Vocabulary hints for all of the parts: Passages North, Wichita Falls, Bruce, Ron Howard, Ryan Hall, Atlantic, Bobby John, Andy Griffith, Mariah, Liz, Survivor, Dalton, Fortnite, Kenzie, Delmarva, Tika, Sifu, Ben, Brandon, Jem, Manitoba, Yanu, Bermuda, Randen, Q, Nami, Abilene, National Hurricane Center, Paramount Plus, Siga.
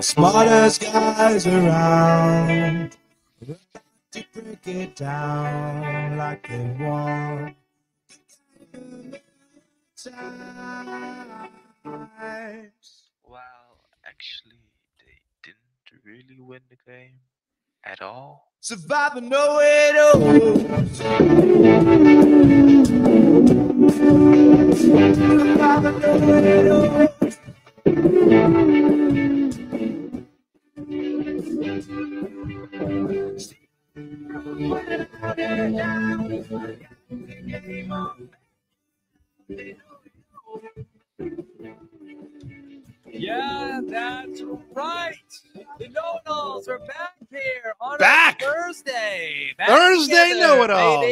the smartest guys around. We'll have to break it down like they want. Well, actually, they didn't really win the game at all. Survivor Know-It-Alls. Survivor Know-It-Alls. Yeah, that's right. The Know-It-Alls are back here on Thursday. Thursday Know-It-Alls.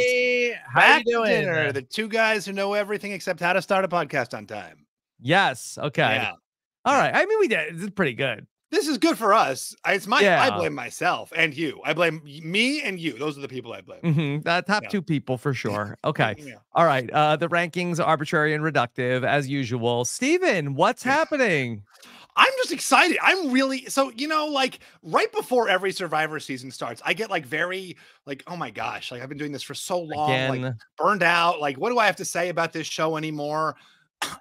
How you doing? Dinner, the two guys who know everything except how to start a podcast on time. Yes. Okay. Yeah. All right. I mean, we did. This is pretty good. This is good for us. It's my. Yeah. I blame myself and you. I blame me and you. Those are the people I blame. Mm-hmm. Top two people for sure. Okay. Yeah. All right. The rankings are arbitrary and reductive as usual. Stephen, what's happening? I'm just excited. I'm really, so, you know, like right before every Survivor season starts, I get like very like, oh my gosh, like I've been doing this for so long, like burned out. Like, what do I have to say about this show anymore?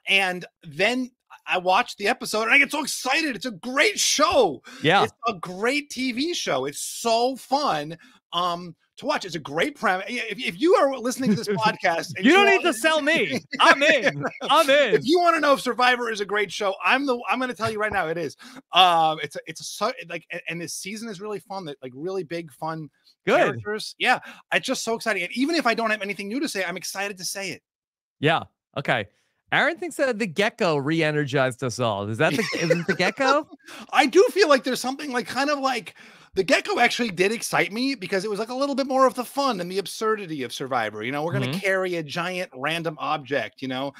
And then I watched the episode and I get so excited. It's a great show. Yeah. It's a great TV show. It's so fun to watch. It's a great premise. If you are listening to this podcast, and you don't need to sell me. I'm in. I'm in. If you want to know if Survivor is a great show, I'm going to tell you right now it is. And this season is really fun. That like really big fun characters. Yeah. It's just so exciting. And even if I don't have anything new to say, I'm excited to say it. Yeah. Okay. Aaron thinks that the gecko re-energized us all. Is that the, isn't the gecko? I do feel like there's something like kind of like the gecko actually did excite me because it was like a little bit more of the fun and the absurdity of Survivor. You know, we're going to carry a giant random object, you know,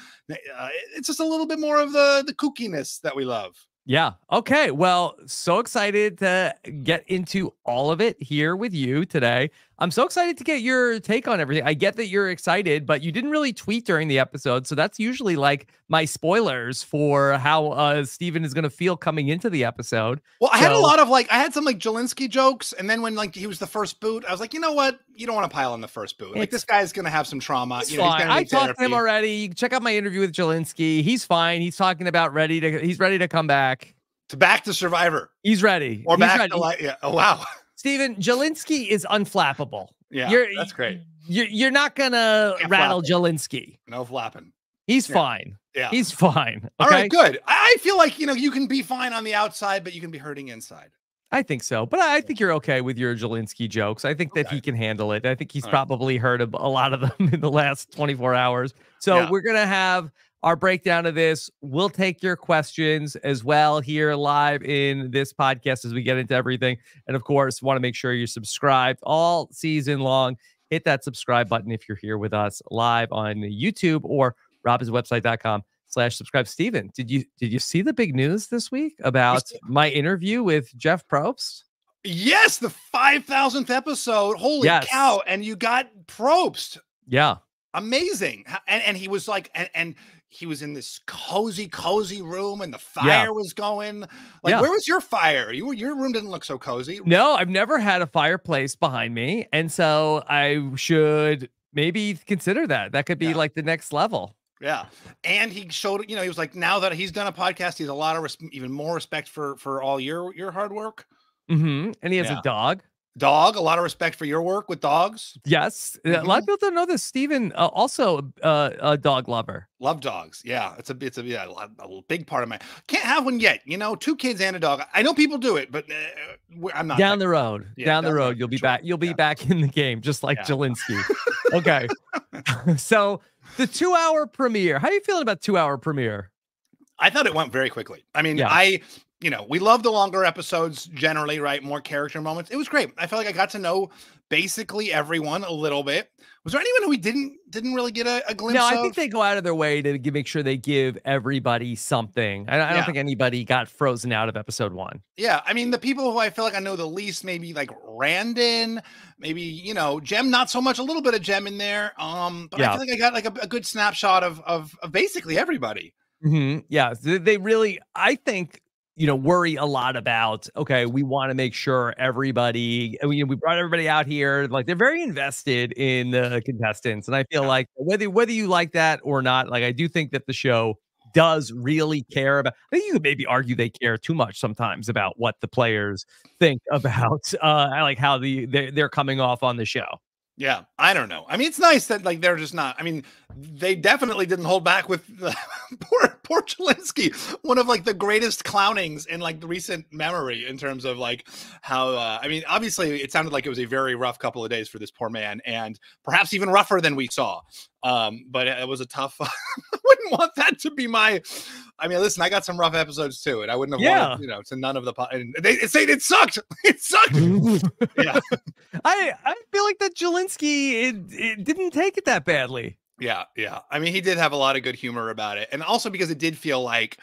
it's just a little bit more of the kookiness that we love. Yeah. Okay. Well, so excited to get into all of it here with you today. I'm so excited to get your take on everything. I get that you're excited, but you didn't really tweet during the episode. So that's usually like my spoilers for how Stephen is going to feel coming into the episode. Well, I had a lot of like, I had some like Jelinski jokes. And then when like he was the first boot, I was like, you know what? You don't want to pile on the first boot. Like this guy's going to have some trauma. You know, he's gonna need therapy. I talked to him already. You can check out my interview with Jelinski. He's fine. He's talking about he's ready to come back. Back to Survivor. He's ready. Or back to life. Yeah. Oh, wow. Stephen, Jelinski is unflappable. Yeah, that's great. You're not going to rattle Jelinski. No flapping. He's fine. Yeah. He's fine. Okay? All right, good. I feel like, you know, you can be fine on the outside, but you can be hurting inside. I think so. But I think you're okay with your Jelinski jokes. I think that he can handle it. I think he's probably heard a lot of them in the last 24 hours. So we're going to have our breakdown of this. We'll take your questions as well here live in this podcast as we get into everything. And of course, want to make sure you're subscribed all season long. Hit that subscribe button if you're here with us live on YouTube or robinswebsite.com/subscribe. Stephen, did you see the big news this week about my interview with Jeff Probst? Yes, the 5,000th episode. Holy cow! And you got Probst. Yeah, amazing. And he was like and he was in this cozy room and the fire was going. Like, where was your fire? Your room didn't look so cozy. No, I've never had a fireplace behind me. And so I should maybe consider that. That could be like the next level. Yeah. And he showed, you know, he was like, now that he's done a podcast, he's a lot of even more respect for all your hard work. Mm-hmm. And he has a dog. A lot of respect for your work with dogs. Yes. A lot of people don't know this. Stephen, also a dog lover. Love dogs. Yeah. It's a, a big part of my, can't have one yet. You know, 2 kids and a dog. I know people do it, but I'm not. Down the road. Yeah, down the road. You'll be back. You'll be back in the game, just like Jelinski. Okay. So the 2-hour premiere, how are you feeling about 2-hour premiere? I thought it went very quickly. I mean, you know, we love the longer episodes generally, right? More character moments. It was great. I felt like I got to know basically everyone a little bit. Was there anyone who we didn't really get a glimpse of? No, I think they go out of their way to make sure they give everybody something. I don't think anybody got frozen out of episode 1. Yeah, I mean, the people who I feel like I know the least, maybe like Randen, maybe, you know, Jem, not so much, a little bit of Jem in there. But I feel like I got like a good snapshot of basically everybody. Mm-hmm. Yeah, they really, I think you know, worry a lot about, okay, we want to make sure everybody, we brought everybody out here. Like, they're very invested in the contestants. And I feel like whether you like that or not, like, I do think that the show does really care about, I think you could maybe argue they care too much sometimes about what the players think about, like how they're coming off on the show. Yeah, I don't know. I mean, it's nice that, like, they're just not. I mean, they definitely didn't hold back with poor Jelinski, one of, like, the greatest clownings in, like, the recent memory in terms of, like, how, I mean, obviously it sounded like it was a very rough couple of days for this poor man, and perhaps even rougher than we saw. But it was a tough, I wouldn't want that to be my, I mean, listen, I got some rough episodes too, and I wouldn't have wanted, you know, to none of the, and they say it sucked. It sucked. Yeah. I feel like that Jelinski, it didn't take it that badly. Yeah. Yeah. I mean, he did have a lot of good humor about it. And also because it did feel like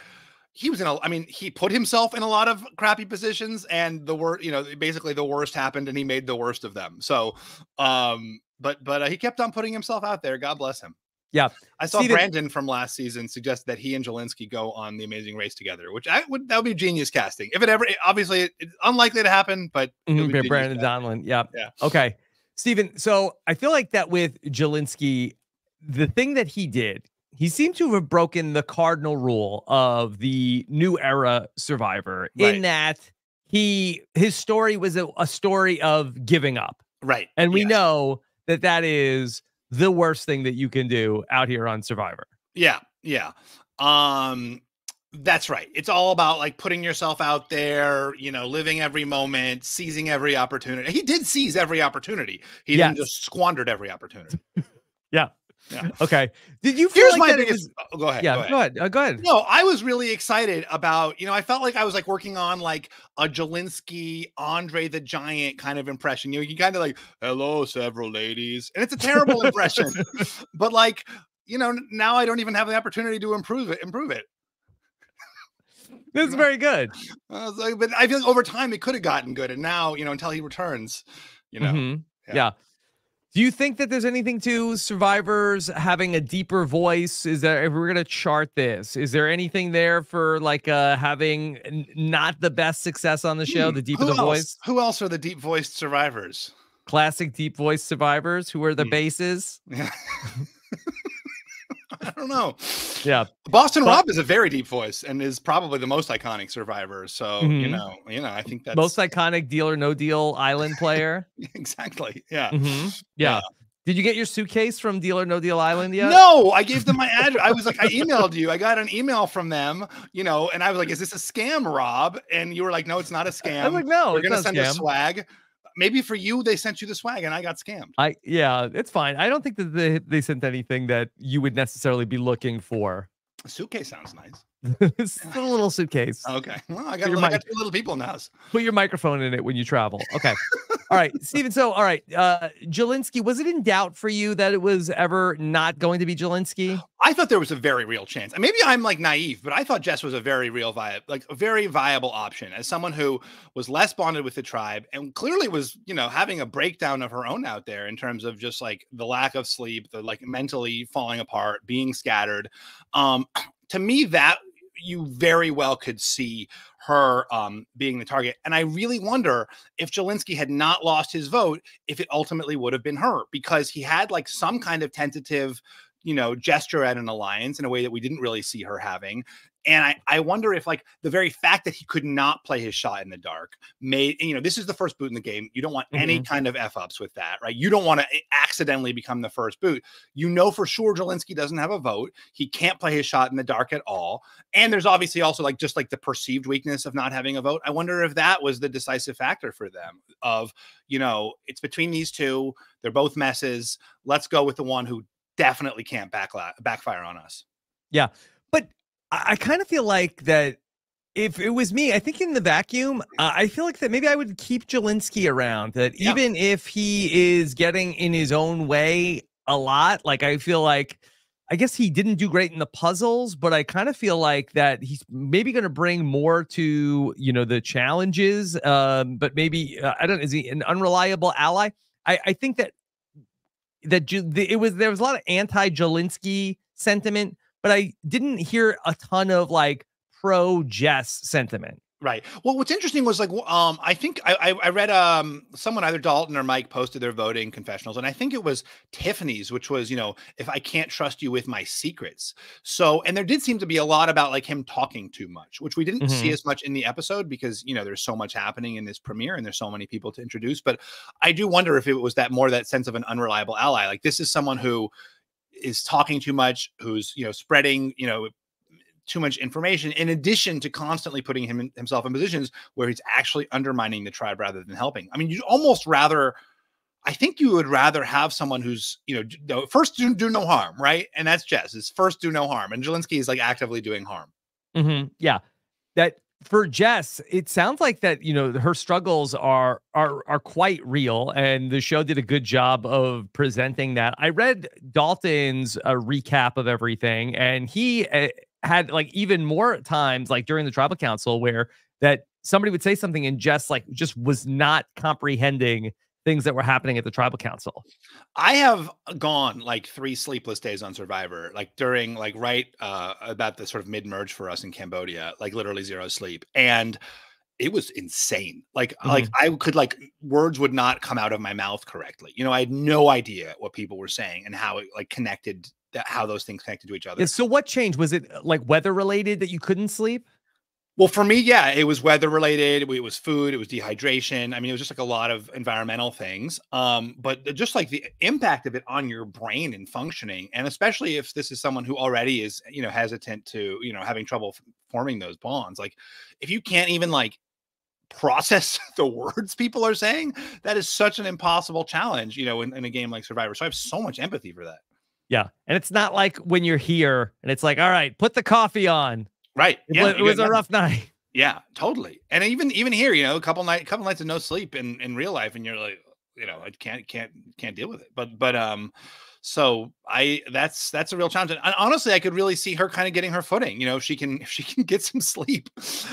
he was in a, I mean, he put himself in a lot of crappy positions, and the worst, you know, basically the worst happened and he made the worst of them. So, but he kept on putting himself out there. God bless him. Yeah. I saw Brandon from last season suggest that he and Jelinski go on The Amazing Race together, which that would be genius casting. If it ever, obviously it's unlikely to happen, but Brandon Donlin. Yeah. Yeah. Okay. Stephen. So I feel like that with Jelinski, the thing that he did, he seemed to have broken the cardinal rule of the new era Survivor, in that his story was a story of giving up. Right. And we know that that is the worst thing that you can do out here on Survivor. Yeah. Yeah. That's right. It's all about, like, putting yourself out there, you know, living every moment, seizing every opportunity. He did seize every opportunity. He didn't just squandered every opportunity. Yeah. Yeah. Okay. Did you feel Here's like my that biggest was, oh, go ahead. Yeah, go ahead. No, I was really excited about, you know, I felt like I was, like, working on, like, a Jelinski, Andre the Giant kind of impression. You know, you kind of like, hello, several ladies. And it's a terrible impression. But, like, you know, now I don't even have the opportunity to improve it. This is very good. I was like, but I feel like over time it could have gotten good. And now, you know, until he returns, you know. Yeah. Do you think that there's anything to Survivors having a deeper voice? Is there, if we're going to chart this, is there anything there for, like, having not the best success on the show, the deeper the voice? Who else are the deep voiced Survivors? Classic deep voice Survivors. Who are the bases? Yeah. I don't know. Yeah. Boston Rob is a very deep voice and is probably the most iconic Survivor. So, you know, I think that's most iconic deal or no deal island player. Exactly. Yeah. Yeah. Did you get your suitcase from Deal or No Deal Island yet? No, I gave them my address. I was like, I emailed you. I got an email from them, you know, and I was like, is this a scam, Rob? And you were like, no, it's not a scam. I was like, no, we're going to send you swag. Maybe for you, they sent you the swag and I got scammed. Yeah, it's fine. I don't think that they sent anything that you would necessarily be looking for. A suitcase sounds nice. It's a little suitcase. Okay. Well, I got two little people in the house. Put your microphone in it when you travel. Okay. All right, Stephen. So, all right, Jelinski, was it in doubt for you that it was ever not going to be Jelinski? I thought there was a very real chance. Maybe I'm, like, naive, but I thought Jess was a very real, very viable option as someone who was less bonded with the tribe and clearly was, you know, having a breakdown of her own out there in terms of just, like, the lack of sleep, the, like, mentally falling apart, being scattered. To me, that you very well could see her being the target. And I really wonder if Jelinski had not lost his vote, if it ultimately would have been her, because he had, like, some kind of tentative, you know, gesture at an alliance in a way that we didn't really see her having. And I wonder if, like, the very fact that he could not play his shot in the dark made, you know, this is the first boot in the game. You don't want any kind of F-ups with that, right? You don't want to accidentally become the first boot. You know for sure Jelinski doesn't have a vote. He can't play his shot in the dark at all. And there's obviously also, like, just, like, the perceived weakness of not having a vote. I wonder if that was the decisive factor for them of, you know, it's between these two. They're both messes. Let's go with the one who definitely can't backfire on us. Yeah. I kind of feel like that if it was me, I think in the vacuum, I feel like that maybe I would keep Jelinski around, that even if he is getting in his own way a lot, like, I feel like, I guess he didn't do great in the puzzles, but I kind of feel like that he's maybe going to bring more to, you know, the challenges, but maybe, I don't know, is he an unreliable ally? I think that there was a lot of anti-Jelinski sentiment, but I didn't hear a ton of, like, pro Jess sentiment. Right. Well, what's interesting was like, I think I read someone, either Dalton or Mike, posted their voting confessionals, and I think it was Tiffany's, which was, you know, if I can't trust you with my secrets. So, and there did seem to be a lot about like him talking too much, which we didn't see as much in the episode because, you know, there's so much happening in this premiere and there's so many people to introduce. But I do wonder if it was that more that sense of an unreliable ally. Like this is someone who is talking too much, who's, you know, spreading, you know, too much information, in addition to constantly putting himself in positions where he's actually undermining the tribe rather than helping. I mean, you'd almost rather, I think you would rather have someone who's, you know, first do no harm, right? And that's Jess, is first do no harm. And Jelinski is like actively doing harm. Yeah. That for Jess, it sounds like that, you know, her struggles are quite real. And the show did a good job of presenting that. I read Dalton's recap of everything, and he, had like even more times like during the tribal council where that somebody would say something and Jess like just was not comprehending things that were happening at the tribal council. I have gone like 3 sleepless days on Survivor, like during like right about the sort of mid-merge for us in Cambodia, like literally 0 sleep. And it was insane. Like, like I could, like, words would not come out of my mouth correctly. You know, I had no idea what people were saying and how it like connected, how those things connected to each other. Yeah, so what changed? Was it like weather related that you couldn't sleep? Well, for me, yeah, it was weather related. It was food. It was dehydration. I mean, it was just like a lot of environmental things. But just like the impact of it on your brain and functioning, and especially if this is someone who already is, you know, hesitant to, you know, having trouble forming those bonds. Like, if you can't even like process the words people are saying, that is such an impossible challenge, you know, in a game like Survivor. So I have so much empathy for that. Yeah. And it's not like when you're here and it's like, all right, put the coffee on. Right. Yeah, it was a rough night. Yeah, totally. And even here, you know, a couple nights of no sleep in real life, and you're like, you know, I can't deal with it. But so that's a real challenge. And honestly, I could really see her kind of getting her footing, you know, if she can get some sleep.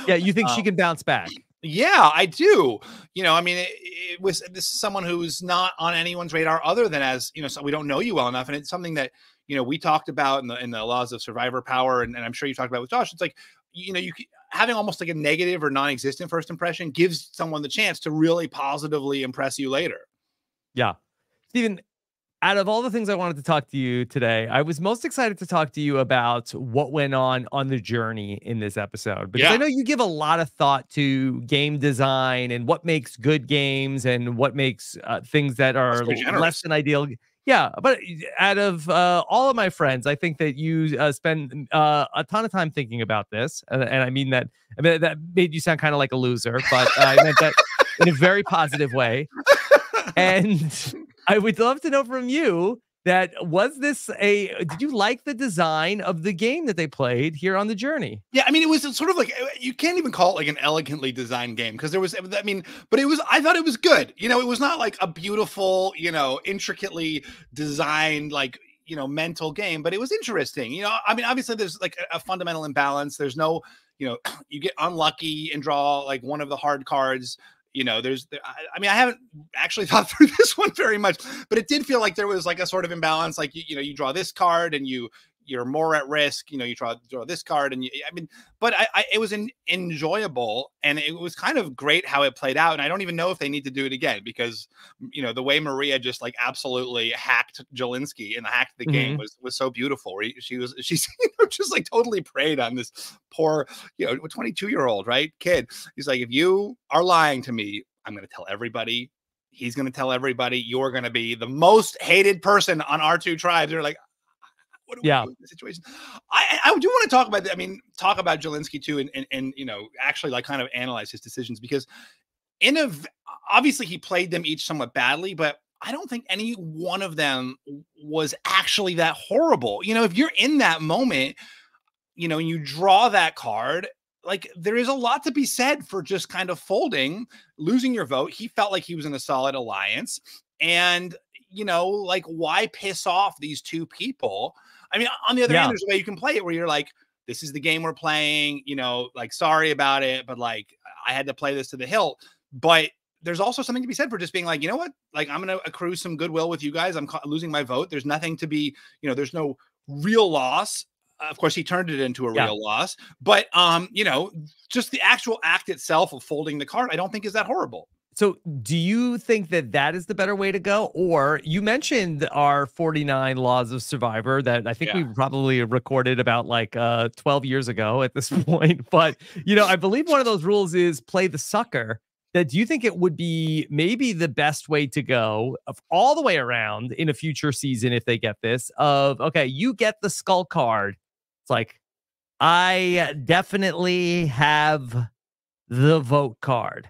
Yeah, you think she can bounce back? Yeah, I do. You know, I mean, it was, this is someone who's not on anyone's radar other than as, you know, so we don't know you well enough. And it's something that, you know, we talked about in the laws of survivor power. And I'm sure you talked about with Josh. It's like, you know, you having almost like a negative or non-existent first impression gives someone the chance to really positively impress you later. Yeah. Stephen, out of all the things I wanted to talk to you today, I was most excited to talk to you about what went on the journey in this episode, because I know you give a lot of thought to game design and what makes good games and what makes things that are less than ideal. Yeah, but out of all of my friends, I think that you spend a ton of time thinking about this, and I mean that. I mean that made you sound kind of like a loser, but I meant that in a very positive way, and I would love to know from you that did you like the design of the game that they played here on the journey? Yeah, I mean, it was sort of like, you can't even call it like an elegantly designed game, because there was, I mean, but it was, I thought it was good. You know, it was not like a beautiful, you know, intricately designed, like, you know, mental game, but it was interesting. You know, I mean, obviously there's like a fundamental imbalance. There's no, you know, you get unlucky and draw like one of the hard cards. You know, I mean, I haven't actually thought through this one very much, but it did feel like there was like a sort of imbalance. Like, you know, you draw this card and you're more at risk. You know, you draw this card and I mean, but it was enjoyable, and it was kind of great how it played out. And I don't even know if they need to do it again, because, you know, the way Maria just like absolutely hacked Jelinski and hacked the game was so beautiful. She's you know, just like totally preyed on this poor, you know, 22-year-old kid. He's like, if you are lying to me, I'm going to tell everybody. He's going to tell everybody. You're going to be the most hated person on our 2 tribes. They're like, yeah, the situation. I do want to talk about that. I mean, talk about Jelinski too, and you know, actually like kind of analyze his decisions, because obviously he played them each somewhat badly, but I don't think any one of them was actually that horrible. You know, if you're in that moment, you know, and you draw that card, like there is a lot to be said for just kind of folding, losing your vote. He felt like he was in a solid alliance, and you know, like, why piss off these 2 people? I mean, on the other hand, there's a way you can play it where you're like, this is the game we're playing, you know, like, sorry about it, but like, I had to play this to the hilt. But there's also something to be said for just being like, you know what? Like, I'm going to accrue some goodwill with you guys. I'm losing my vote. There's nothing to be, you know, there's no real loss. Of course, he turned it into a real loss. But, you know, just the actual act itself of folding the card, I don't think is that horrible. So do you think that that is the better way to go? Or you mentioned our 49 Laws of Survivor that I think we probably recorded about like 12 years ago at this point. But, you know, I believe one of those rules is play the sucker. That do you think it would be maybe the best way to go of all the way around in a future season if they get this of, okay, you get the skull card. It's like, I definitely have the vote card.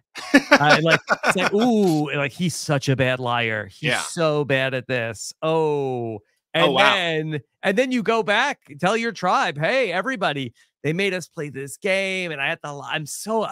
I like say, ooh, like he's such a bad liar. He's so bad at this. Oh, and then you go back, tell your tribe, hey, everybody, they made us play this game, and I had to. I'm so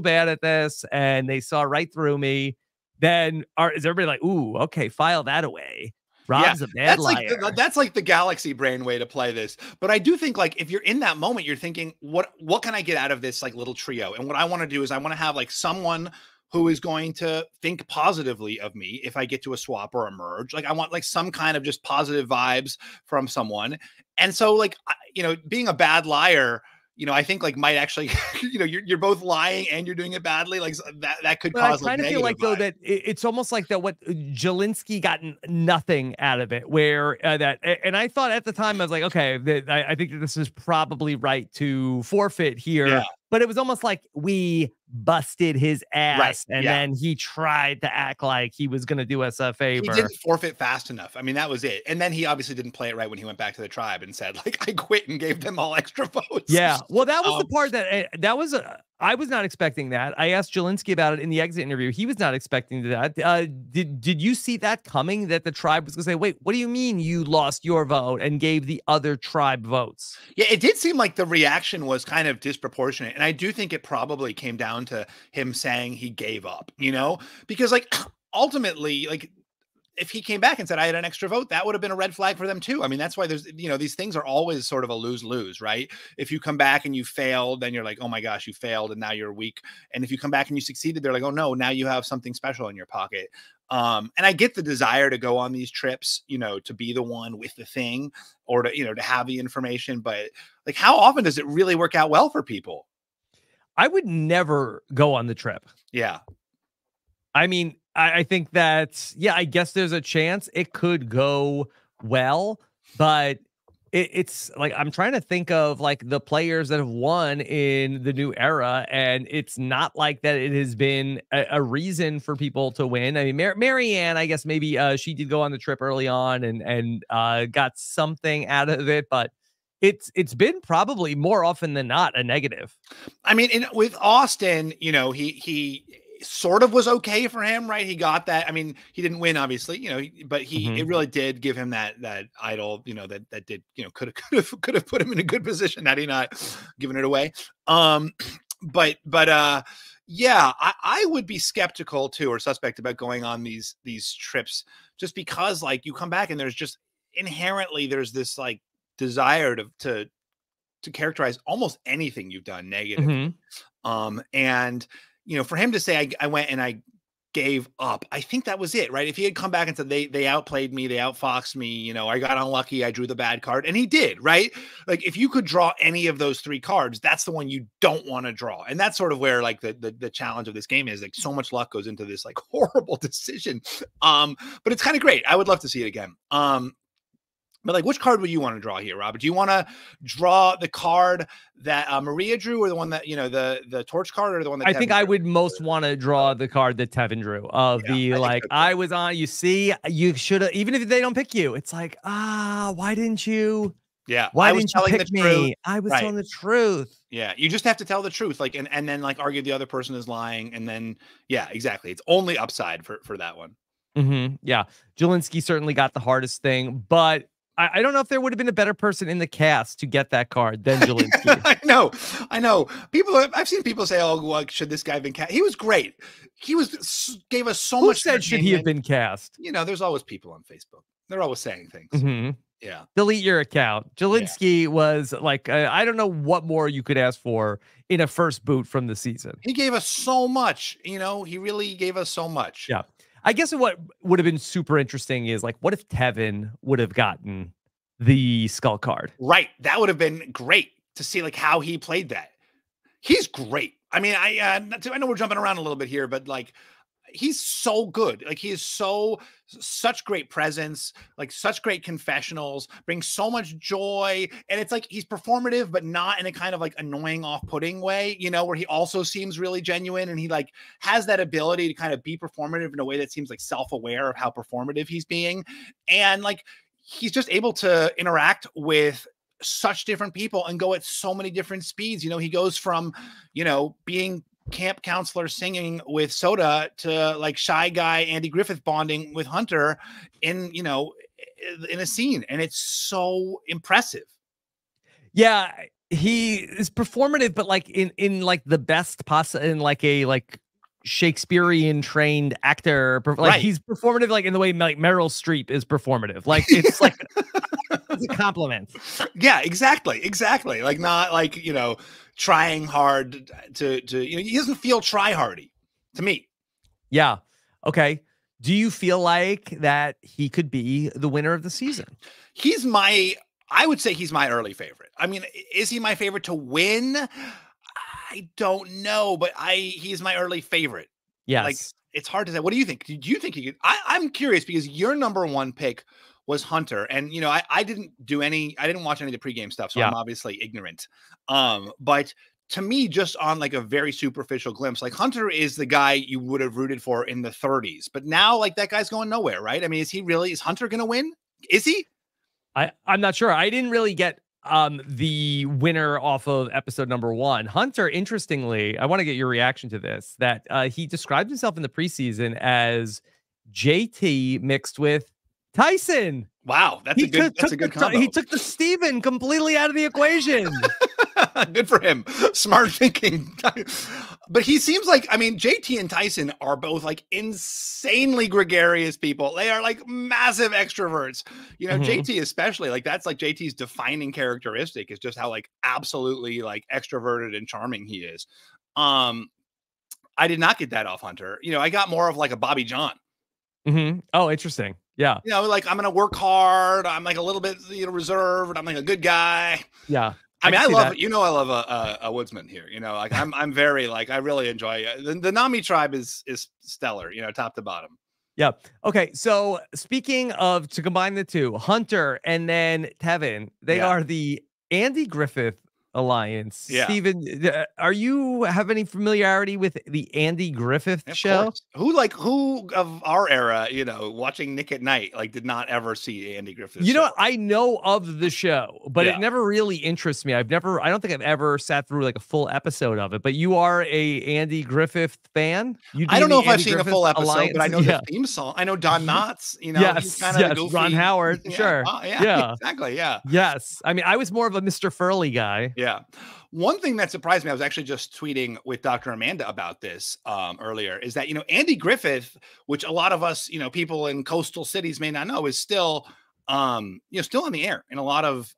bad at this, and they saw right through me. Then is everybody like, ooh, okay, file that away. Rob's a bad liar. Like that's like the galaxy brain way to play this. But I do think, like, if you're in that moment, you're thinking, what can I get out of this like little trio? And what I want to do is I want to have like someone who is going to think positively of me if I get to a swap or a merge. Like I want like some kind of just positive vibes from someone. And so like, you know, being a bad liar, you know, I think like might actually, you know, you're both lying and you're doing it badly. Like that could cause like negative. I kind of feel like though that it's almost like that what Jelinski got nothing out of it where that, and I thought at the time I was like, okay, I think that this is probably right to forfeit here. Yeah. But it was almost like we busted his ass and then he tried to act like he was going to do us a favor. He didn't forfeit fast enough. I mean, that was it. And then he obviously didn't play it right when he went back to the tribe and said, like, I quit and gave them all extra votes. Yeah. Well, that was the part that was, I was not expecting that. I asked Jelinski about it in the exit interview. He was not expecting that. Did you see that coming, that the tribe was going to say, wait, what do you mean you lost your vote and gave the other tribe votes? Yeah, it did seem like the reaction was kind of disproportionate. And I do think it probably came down to him saying he gave up, you know, because like ultimately, like if he came back and said, I had an extra vote, that would have been a red flag for them too. I mean, that's why there's, you know, these things are always sort of a lose-lose, right? If you come back and you failed, then you're like, oh my gosh, you failed. And now you're weak. And if you come back and you succeeded, they're like, oh no, now you have something special in your pocket. And I get the desire to go on these trips, you know, to be the one with the thing or to, you know, to have the information, but like, how often does it really work out well for people? I would never go on the trip. Yeah. I mean, I think that, yeah, I guess there's a chance it could go well, but it's like, I'm trying to think of like the players that have won in the new era. And it's not like that it has been a reason for people to win. I mean, Marianne, I guess maybe she did go on the trip early on and got something out of it, but it's been probably more often than not a negative. I mean, with Austin, you know, he sort of was okay for him, right? He got that. I mean, he didn't win, obviously, you know, but it really did give him that idol, you know, that did, you know, could have put him in a good position had he not given it away. Yeah, I would be skeptical too, or suspect about going on these trips just because like you come back and there's just inherently there's this like desire to characterize almost anything you've done negative. And you know, for him to say I went and I gave up, I think that was it, right? If he had come back and said they outplayed me, they outfoxed me, you know, I got unlucky, I drew the bad card, and he did, right? Like if you could draw any of those three cards, that's the one you don't want to draw. And that's sort of where like the challenge of this game is, like so much luck goes into this like horrible decision. But it's kind of great. I would love to see it again. But like, which card would you want to draw here, Robert? Do you want to draw the card that Maria drew, or the one that, you know, the torch card, or the one that I Tevin think drew? I would most want to draw the card that Tevin drew of the like, I was on. You see, you should have. Even if they don't pick you, it's like, why didn't you? Yeah, why didn't you pick me? I was telling the truth. Yeah, you just have to tell the truth, like, and then like argue the other person is lying, and then yeah, exactly. It's only upside for that one. Yeah, Jelinski certainly got the hardest thing, but I don't know if there would have been a better person in the cast to get that card than Jelinski. I know. People, I've seen people say, "Oh, well, should this guy have been cast?" He was great. He was gave us so much. Who said should he have been cast? You know, there's always people on Facebook. They're always saying things. Yeah, delete your account. Jelinski was like, I don't know what more you could ask for in a first boot from the season. He gave us so much. You know, he really gave us so much. Yeah. I guess what would have been super interesting is like, what if Tevin would have gotten the skull card. Right. That would have been great to see like how he played that. He's great. I mean, I know we're jumping around a little bit here, but like, he's so good. Like he is such great presence, like such great confessionals, brings so much joy. And it's like, he's performative, but not in a kind of like annoying off-putting way, you know, where he also seems really genuine. And he like has that ability to kind of be performative in a way that seems like self-aware of how performative he's being. And like, he's just able to interact with such different people and go at so many different speeds. You know, he goes from, you know, being camp counselor singing with Soda to like shy guy Andy Griffith bonding with Hunter in, you know, in a scene. And it's so impressive. Yeah, he is performative, but like in like the best possible, in like a like Shakespearean trained actor. Like right. He's performative like in the way like Meryl Streep is performative. Like it's like it's a compliment. Yeah, exactly. Exactly. Like not like, you know, trying hard to you know, he doesn't feel try-hardy to me. Yeah. Okay. Do you feel like that he could be the winner of the season? I would say he's my early favorite. I mean, is he my favorite to win? I don't know, but he's my early favorite. Yes. Like it's hard to say. What do you think? Do you think he could? I'm curious because your number one pick was Hunter. And, you know, I didn't watch any of the pregame stuff. So yeah. I'm obviously ignorant. But to me, just on like a very superficial glimpse, like Hunter is the guy you would have rooted for in the 30s, but now like that guy's going nowhere. Right. I mean, is Hunter going to win? Is he? I'm not sure. I didn't really get the winner off of episode number one. Hunter, interestingly, I want to get your reaction to this, that he described himself in the preseason as JT mixed with Tyson. Wow, that's a good combo. He took the Stephen completely out of the equation. Good for him. Smart thinking. But he seems like, I mean, JT and Tyson are both like insanely gregarious people. They are like massive extroverts. You know, JT especially, like that's like JT's defining characteristic is just how like absolutely like extroverted and charming he is. I did not get that off Hunter. You know, I got more of like a Bobby John. Oh, interesting. Yeah. You know, like I'm going to work hard. I'm like a little bit, you know, reserved. I'm like a good guy. Yeah. I mean, I love it. You know, I love a woodsman here, you know, like I'm very like, I really enjoy it. The Nami tribe is stellar, you know, top to bottom. Yeah. Okay. So speaking of, to combine the two, Hunter and then Tevin, they are the Andy Griffith Alliance. Yeah. Stephen, are you have any familiarity with the Andy Griffith show? Course. Who of our era, you know, watching Nick at Night, like did not ever see Andy Griffith. You know, I know of the show, but it never really interests me. I don't think I've ever sat through like a full episode of it, but you are a Andy Griffith fan. I don't know if I've seen a full episode, but I know the theme song. I know Don Knotts, you know, he's kind of goofy. Ron Howard. Yeah. Sure. Oh, yeah, exactly. Yeah. Yes. I mean, I was more of a Mr. Furley guy. Yeah. Yeah. One thing that surprised me, I was actually just tweeting with Dr. Amanda about this earlier, is that, you know, Andy Griffith, which a lot of us, you know, people in coastal cities may not know, is still, you know, still on the air in a lot of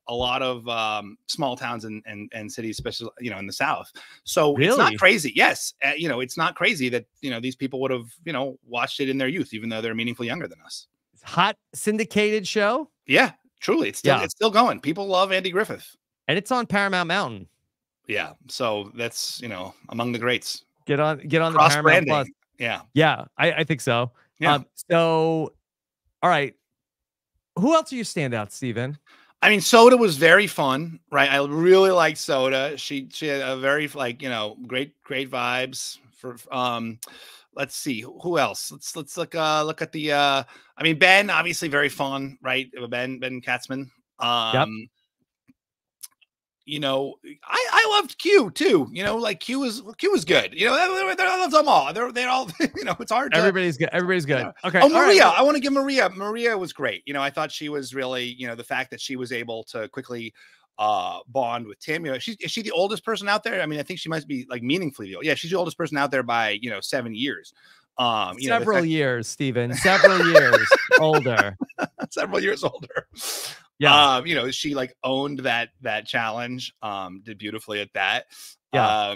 small towns and cities, especially, you know, in the South. So really? It's not crazy. Yes. You know, it's not crazy that, you know, these people would have, you know, watched it in their youth, even though they're meaningfully younger than us. Hot syndicated show. Yeah, truly. It's still going. People love Andy Griffith. And it's on Paramount Mountain. Yeah. So that's, you know, among the greats. Get on the Paramount Plus. Yeah. Yeah. I think so. Yeah. So, all right. Who else are your standouts, Stephen? I mean, Soda was very fun, right? I really liked Soda. She had a very like, you know, great vibes for, let's see who else. Let's look at the, I mean, Ben, obviously very fun, right? Ben Katzman. Yep. You know, I loved Q too. You know, like Q was good. You know, I loved them all. They're all. You know, it's hard. Everybody's good. Everybody's good. You know. Okay. Oh, Maria, right. I want to give Maria. Maria was great. You know, I thought she was really. You know, the fact that she was able to quickly bond with Tim. You know, is she the oldest person out there? I mean, I think she must be like meaningfully old. Yeah, she's the oldest person out there by 7 years. You know, several years, Stephen. Several years older. Several years older. Yeah. You know, she like owned that challenge, did beautifully at that. Yeah.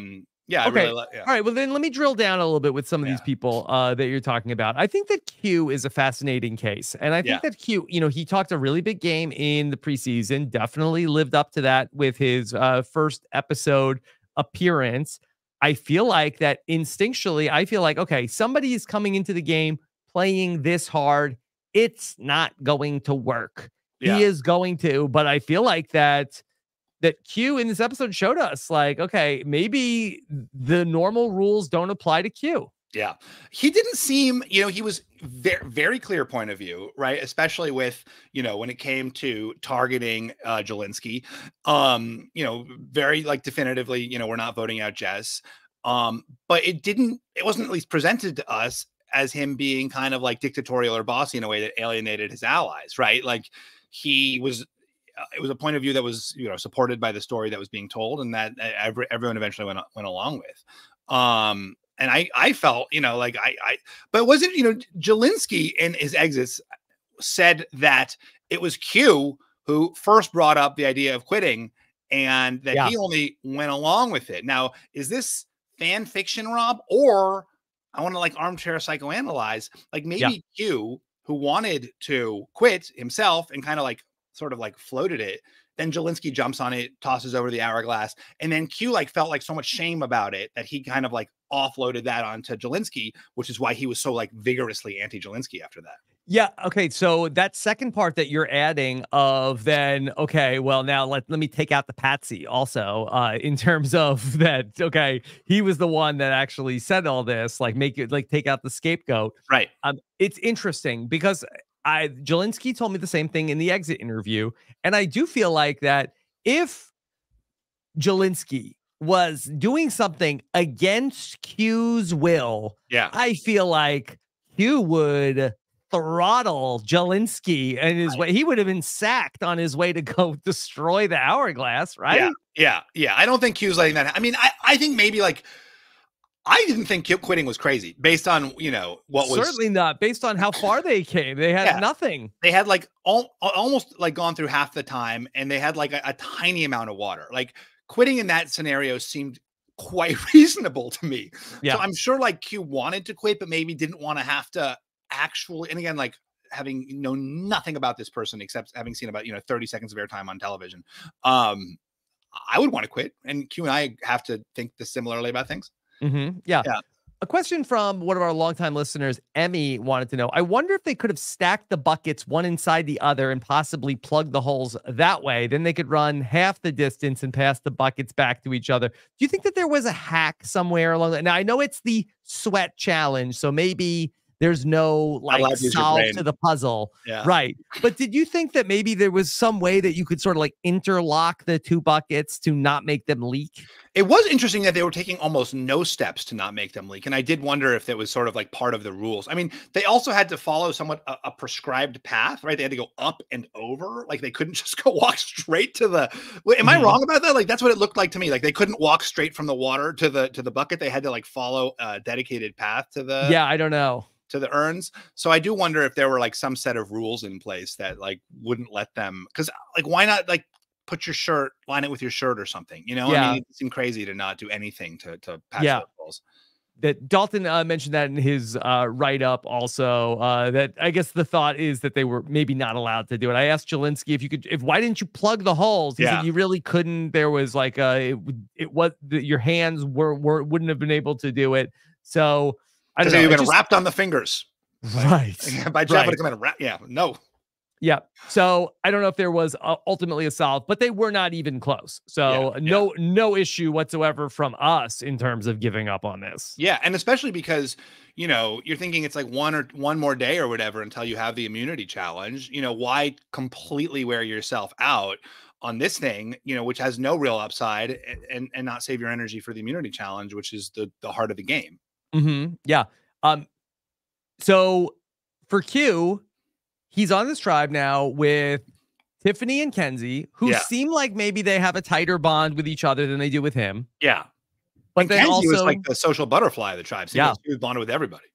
Yeah. Okay. I really yeah. All right. Well, then let me drill down a little bit with some of these people that you're talking about. I think that Q is a fascinating case. And I think that Q, you know, he talked a really big game in the preseason, definitely lived up to that with his first episode appearance. I feel like that instinctually, I feel like, okay, somebody is coming into the game playing this hard. It's not going to work. Yeah. He is going to, but I feel like that Q in this episode showed us, like, okay, maybe the normal rules don't apply to Q. Yeah. He didn't seem, you know, he was very, very clear point of view, right? Especially with, you know, when it came to targeting Jelinski, you know, very like definitively, you know, we're not voting out Jess. But it wasn't at least presented to us as him being kind of like dictatorial or bossy in a way that alienated his allies, right? Like he was, it was a point of view that was, you know, supported by the story that was being told and that everyone eventually went along with. And I felt, you know, like but was it, you know, Jelinski in his exits said that it was Q who first brought up the idea of quitting and that he only went along with it. Now, is this fan fiction, Rob, or I want to like armchair psychoanalyze, like maybe Q who wanted to quit himself and kind of like, sort of like floated it. Then Jelinski jumps on it, tosses over the hourglass. And then Q like felt like so much shame about it that he kind of like offloaded that onto Jelinski, which is why he was so like vigorously anti-Jelinski after that. Yeah. Okay. So that second part that you're adding of then, okay, well now let me take out the patsy also in terms of that. Okay. He was the one that actually said all this, like make it like take out the scapegoat. Right. It's interesting because Jelinski told me the same thing in the exit interview. And I do feel like that if Jelinski was doing something against Q's will, I feel like Q would throttle Jelinski and his way. He would have been sacked on his way to go destroy the hourglass, right? Yeah. I don't think Q's letting that happen. I mean, I think maybe like, I didn't think quitting was crazy based on, you know, what was certainly not based on how far they came. They had nothing. They had like almost like gone through half the time and they had like a tiny amount of water. Like quitting in that scenario seemed quite reasonable to me. Yeah. So I'm sure like Q wanted to quit, but maybe didn't want to have to actually. And again, like having known nothing about this person, except having seen about, you know, 30 seconds of airtime on television. I would want to quit. And Q and I have to think similarly about things. Mm-hmm. Yeah. A question from one of our longtime listeners, Emmy, wanted to know, I wonder if they could have stacked the buckets one inside the other and possibly plugged the holes that way. Then they could run half the distance and pass the buckets back to each other. Do you think that there was a hack somewhere along that? Now, I know it's the sweat challenge, so maybe there's no like solve to the puzzle. Yeah. Right. But did you think that maybe there was some way that you could sort of like interlock the two buckets to not make them leak? It was interesting that they were taking almost no steps to not make them leak. And I did wonder if that was sort of like part of the rules. I mean, they also had to follow somewhat a prescribed path, right? They had to go up and over. Like they couldn't just go walk straight to the, am I wrong about that? Like, that's what it looked like to me. Like they couldn't walk straight from the water to the bucket. They had to like follow a dedicated path to the, I don't know, to the urns. So I do wonder if there were like some set of rules in place that like wouldn't let them, because like why not like put your shirt, line it with your shirt or something, you know? I mean, it seemed crazy to not do anything to pass the rules. That Dalton mentioned that in his write-up also, that I guess the thought is that they were maybe not allowed to do it. I asked Jelinski why didn't you plug the holes? He said you really couldn't. There was like your hands wouldn't have been able to do it. So I don't know. You've been wrapped on the fingers. Right. By Jeff would have come in and wrap. Yeah. No. Yeah. So I don't know if there was ultimately a solve, but they were not even close. So no issue whatsoever from us in terms of giving up on this. Yeah. And especially because, you know, you're thinking it's like one more day or whatever until you have the immunity challenge. You know, why completely wear yourself out on this thing, you know, which has no real upside and not save your energy for the immunity challenge, which is the heart of the game. Mm-hmm. Yeah. So for Q, he's on this tribe now with Tiffany and Kenzie, who seem like maybe they have a tighter bond with each other than they do with him. Yeah. But then Kenzie was like the social butterfly of the tribe. So she was bonded with everybody.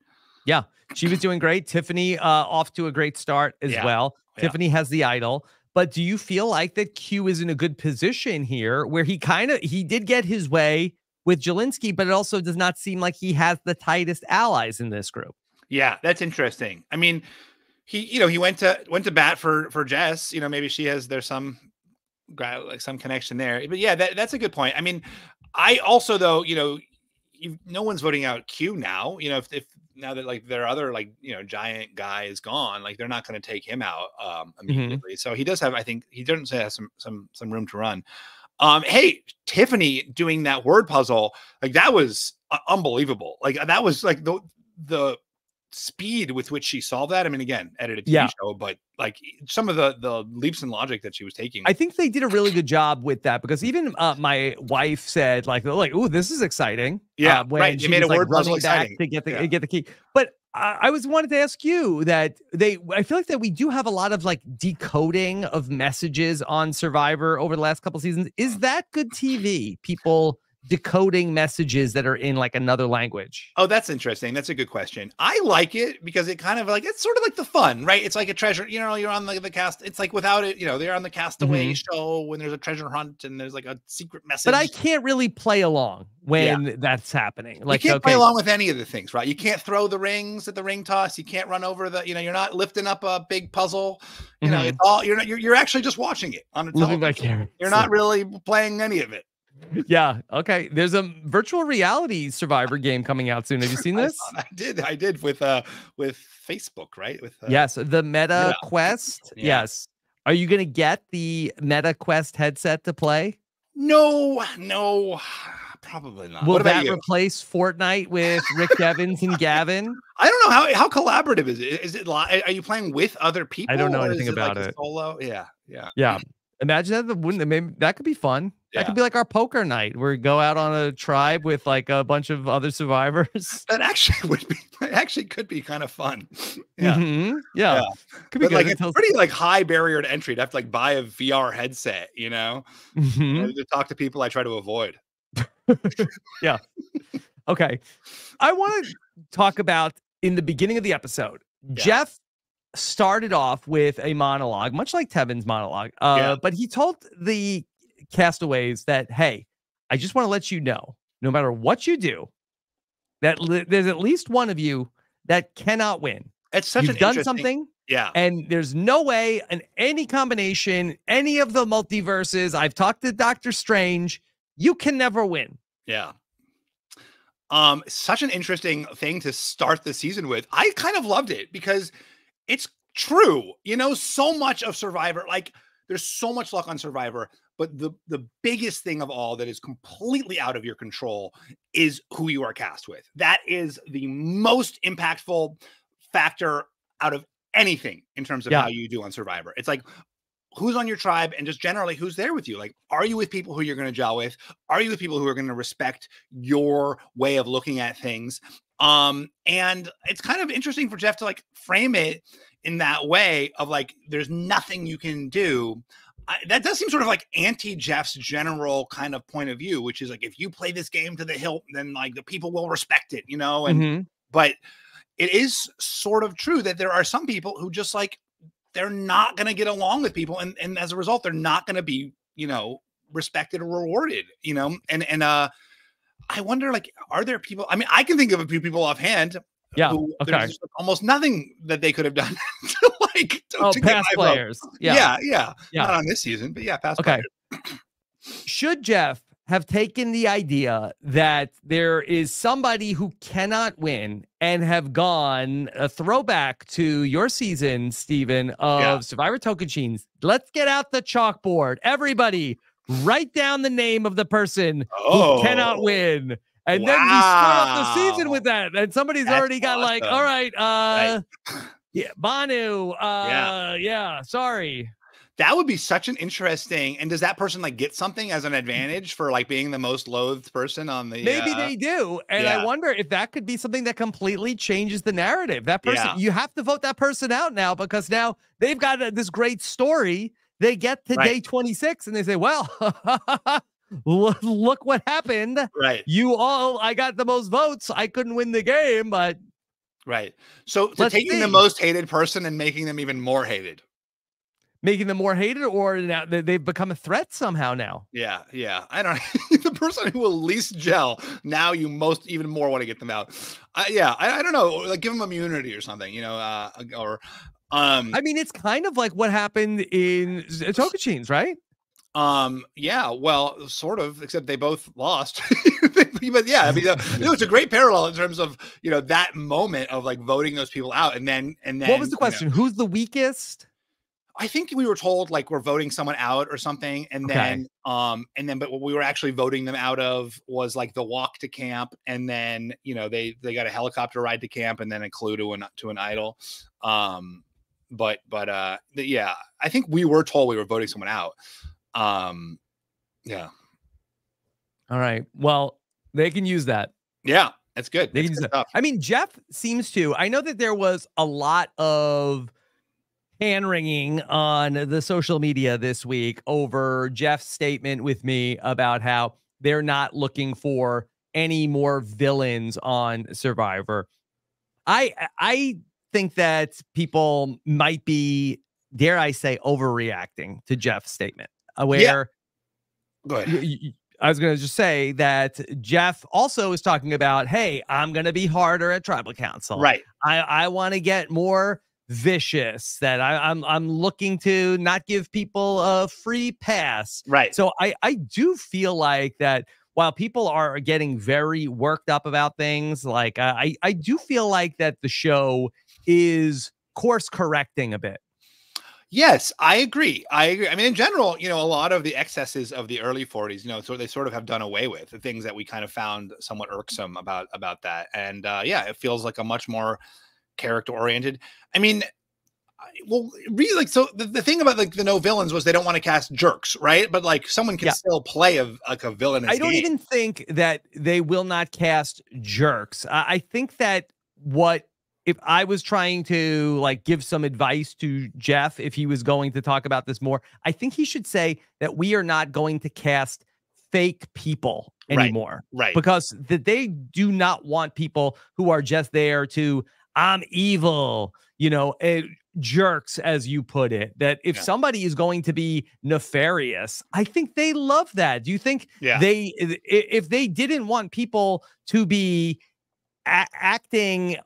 Yeah. She was doing great. Tiffany off to a great start as well. Yeah. Tiffany has the idol. But do you feel like that Q is in a good position here where he did get his way with Jelinski, but it also does not seem like he has the tightest allies in this group. Yeah, that's interesting. I mean, he, you know, he went to bat for Jess. You know, maybe she has, there's some, like, some connection there. But yeah, that's a good point. I mean, I also, though, you know, no one's voting out Q now. You know, if now that, like, their other, like, you know, giant guy is gone, like, they're not going to take him out immediately. Mm-hmm. So he does have, I think he does have some room to run. Hey, Tiffany doing that word puzzle, like, that was unbelievable. Like, that was like the speed with which she solved that. I mean, again, edited TV show, but like some of the leaps in logic that she was taking. I think they did a really good job with that, because even my wife said, like, oh, this is exciting. Yeah, when right. She made a word puzzle exciting to get the key. But I was wanted to ask you that I feel like that we do have a lot of, like, decoding of messages on Survivor over the last couple seasons. Is that good TV? People decoding messages that are in, like, another language? Oh, that's interesting. That's a good question. I like it because it kind of, like, it's sort of like the fun, right? It's like a treasure, you know, you're on the cast. It's like, without it, you know, they're on the Castaway show when there's a treasure hunt and there's like a secret message. But I can't really play along when that's happening. Like, you can't play along with any of the things, right? You can't throw the rings at the ring toss. You can't run over the, you know, you're not lifting up a big puzzle. You know, it's all, you're actually just watching it on a television. You're not really playing any of it. Yeah. Okay. There's a virtual reality Survivor game coming out soon. Have you seen this? I did with Facebook, right? With yes, the Meta Quest. Yeah. Yes. Are you going to get the Meta Quest headset to play? No, probably not. Will that replace Fortnite with Rick Devins and Gavin? I don't know how collaborative is it. Is it? Are you playing with other people? I don't know anything about it. Solo? Yeah. Yeah. Yeah. Imagine that. Wouldn't maybe that could be fun? Yeah. That could be like our poker night, where we go out on a tribe with, like, a bunch of other survivors. That actually would be, could be kind of fun. Yeah. Mm-hmm. Yeah. Could be good. Like, it's pretty, like, high barrier to entry to have to, like, buy a VR headset, you know, to talk to people I try to avoid. Yeah. Okay. I want to talk about, in the beginning of the episode, Jeff started off with a monologue, much like Tevin's monologue, but he told the castaways that, hey, I just want to let you know, no matter what you do, that there's at least one of you that cannot win. It's such You've done something, and there's no way in any combination, any of the multiverses. I've talked to Dr. Strange. You can never win. Yeah. Such an interesting thing to start the season with. I kind of loved it because it's true. You know, so much of Survivor, like, there's so much luck on Survivor, but the biggest thing of all that is completely out of your control is who you are cast with. That is the most impactful factor out of anything in terms of how you do on Survivor. It's like, who's on your tribe, and just generally who's there with you. Like, are you with people who you're going to gel with? Are you with people who are going to respect your way of looking at things? And it's kind of interesting for Jeff to, like, frame it in that way of, like, there's nothing you can do. That does seem sort of like anti-Jeff's general kind of point of view, which is, like, if you play this game to the hilt, then, like, the people will respect it, you know? And but it is sort of true that there are some people who just, like, they're not going to get along with people. And as a result, they're not going to be, you know, respected or rewarded, you know? And I wonder, like, are there people, I mean, I can think of a few people offhand who there's almost nothing that they could have done to, like, to past players. Yeah. Not on this season, but yeah, past players. Should Jeff have taken the idea that there is somebody who cannot win and have gone a throwback to your season, Stephen, of Survivor Tokuchins? Let's get out the chalkboard. Everybody write down the name of the person who cannot win. And then you start off the season with that. And somebody's already got like, all right, Banu, sorry. That would be such an interesting. And does that person like get something as an advantage for like being the most loathed person on the? Maybe they do, and I wonder if that could be something that completely changes the narrative. That person, you have to vote that person out now because now they've got this great story. They get to day 26 and they say, "Well, look what happened. Right, you all. I got the most votes. I couldn't win the game, but So taking the most hated person and making them even more hated." making them more hated, or now they've become a threat somehow now. Yeah, yeah. I don't know. The person who will least gel, now you most even more want to get them out. I don't know. Like, give them immunity or something, you know, I mean, it's kind of like what happened in Tokuchin's, right? Yeah, well, sort of, except they both lost. But yeah, I mean, no, it's a great parallel in terms of, you know, that moment of like voting those people out. And then what was the question? You know, who's the weakest? I think we were told like we're voting someone out or something. And then, but what we were actually voting them out of was like the walk to camp. And then, you know, they got a helicopter ride to camp and then a clue to an idol. Yeah, I think we were told we were voting someone out. Yeah. All right. Well, they can use that. Yeah, that's good. They can use that. I mean, Jeff seems to, I know that there was a lot of hand-wringing on the social media this week over Jeff's statement with me about how they're not looking for any more villains on Survivor. I think that people might be, dare I say, overreacting to Jeff's statement. Where, yeah. Go ahead. I was going to just say that Jeff also is talking about, hey, I'm going to be harder at tribal council. Right. I want to get more vicious, that I'm looking to not give people a free pass, right? So I do feel like that while people are getting very worked up about things, like I do feel like that the show is course correcting a bit. Yes, I agree. I mean, in general, you know, a lot of the excesses of the early 40s, you know, so they sort of have done away with the things that we kind of found somewhat irksome about that. And yeah, it feels like a much more character oriented. I mean, well, really, like, so the thing about like the no villains was they don't want to cast jerks, right? But like someone can still play a villain. I don't even think that they will not cast jerks. I think that what if I was trying to like give some advice to Jeff, if he was going to talk about this more, I think he should say that we are not going to cast fake people anymore, right? Because that they do not want people who are just there to, I'm evil, you know, jerks, as you put it, that if somebody is going to be nefarious, I think they love that. Do you think they, if they didn't want people to be acting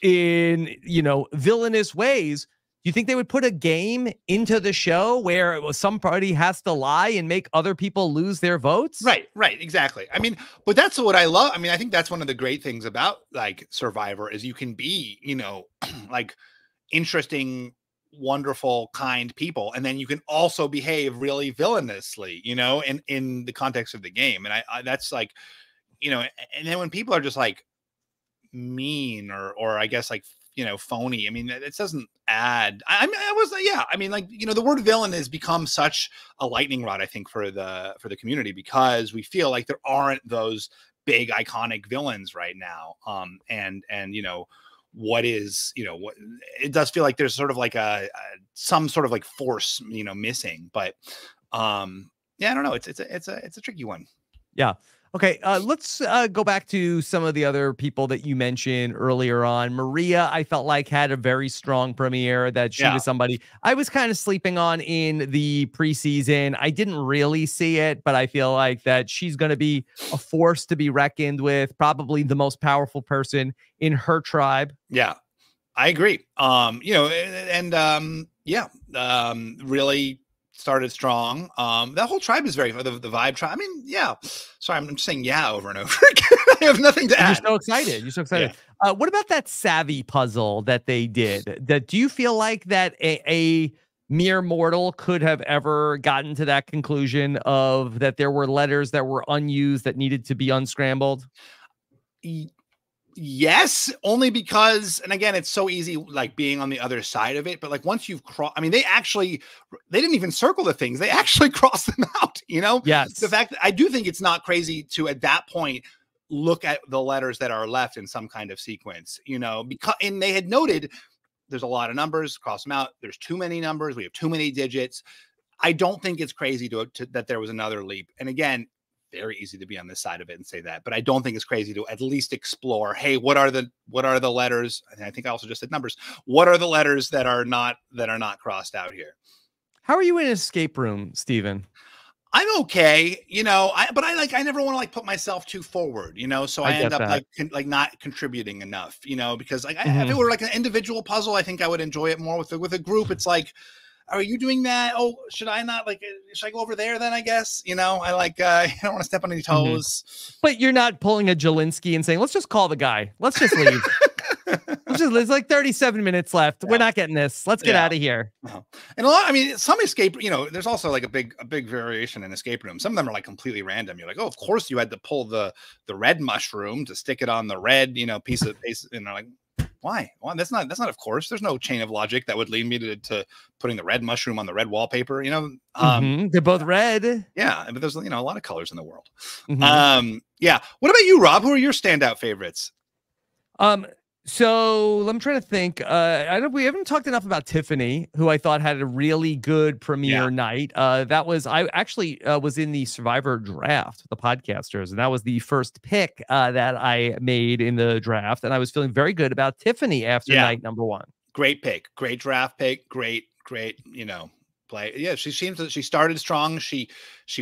in, you know, villainous ways, do you think they would put a game into the show where somebody has to lie and make other people lose their votes? Right, exactly. I mean, but that's what I love. I mean, I think that's one of the great things about like Survivor is you can be, you know, like interesting, wonderful, kind people, and then you can also behave really villainously, you know, in the context of the game. And I that's like, you know, and then when people are just like mean or I guess like, you know, phony. I mean, it doesn't add. I mean, like, you know, the word villain has become such a lightning rod, I think, for the community, because we feel like there aren't those big iconic villains right now. And you know, what is, you know, what it does feel like there's sort of like some sort of like force, you know, missing. But yeah, I don't know. It's a tricky one. Yeah. Okay, let's go back to some of the other people that you mentioned earlier on. Maria, I felt like, had a very strong premiere, that she was somebody I was kind of sleeping on in the preseason. I didn't really see it, but I feel like that she's going to be a force to be reckoned with, probably the most powerful person in her tribe. Yeah, I agree. You know, and really started strong. That whole tribe is very, the vibe tribe. I mean, yeah. Sorry, I'm just saying yeah over and over again. I have nothing to add. You're so excited. You're so excited. Yeah. What about that savvy puzzle that they did? That, do you feel like that a mere mortal could have ever gotten to that conclusion of that there were letters that were unused that needed to be unscrambled? Yes, only because, and again, it's so easy, like being on the other side of it. But like once you've crossed, I mean, they didn't even circle the things; they actually crossed them out. You know, yes. The fact that I do think it's not crazy to at that point look at the letters that are left in some kind of sequence. You know, because and they had noted there's a lot of numbers, cross them out. There's too many numbers. We have too many digits. I don't think it's crazy to that there was another leap. And again, very easy to be on this side of it and say that, but I don't think it's crazy to at least explore, hey, what are the letters? And I think I also just said numbers. What are the letters that are not crossed out here? How are you in an escape room, Stephen? I'm okay, you know, but I never want to put myself too forward, you know, so I end up like not contributing enough, you know, because like if it were like an individual puzzle, I think I would enjoy it more. With a group, it's like, are you doing that? Oh, should I not should I go over there then, I guess, you know, I don't want to step on any toes. But you're not pulling a Jelinski and saying, let's just call the guy. Let's just leave. There's like 37 minutes left. Yeah. We're not getting this. Let's get out of here. And a lot, I mean, some escape, you know, there's also like a big variation in escape rooms. Some of them are like completely random. You're like, oh, of course you had to pull the red mushroom to stick it on the red, you know, piece of paste. And they're like, why? Well, that's not, of course, there's no chain of logic that would lead me to putting the red mushroom on the red wallpaper, you know, they're both red. Yeah. But there's, you know, a lot of colors in the world. Yeah. What about you, Rob? Who are your standout favorites? So I'm trying to think. We haven't talked enough about Tiffany, who I thought had a really good premiere night. I actually was in the Survivor draft, the podcasters, and that was the first pick that I made in the draft, and I was feeling very good about Tiffany after night number one. Great pick, great draft pick, great, you know, play. Yeah, she seems that she started strong. She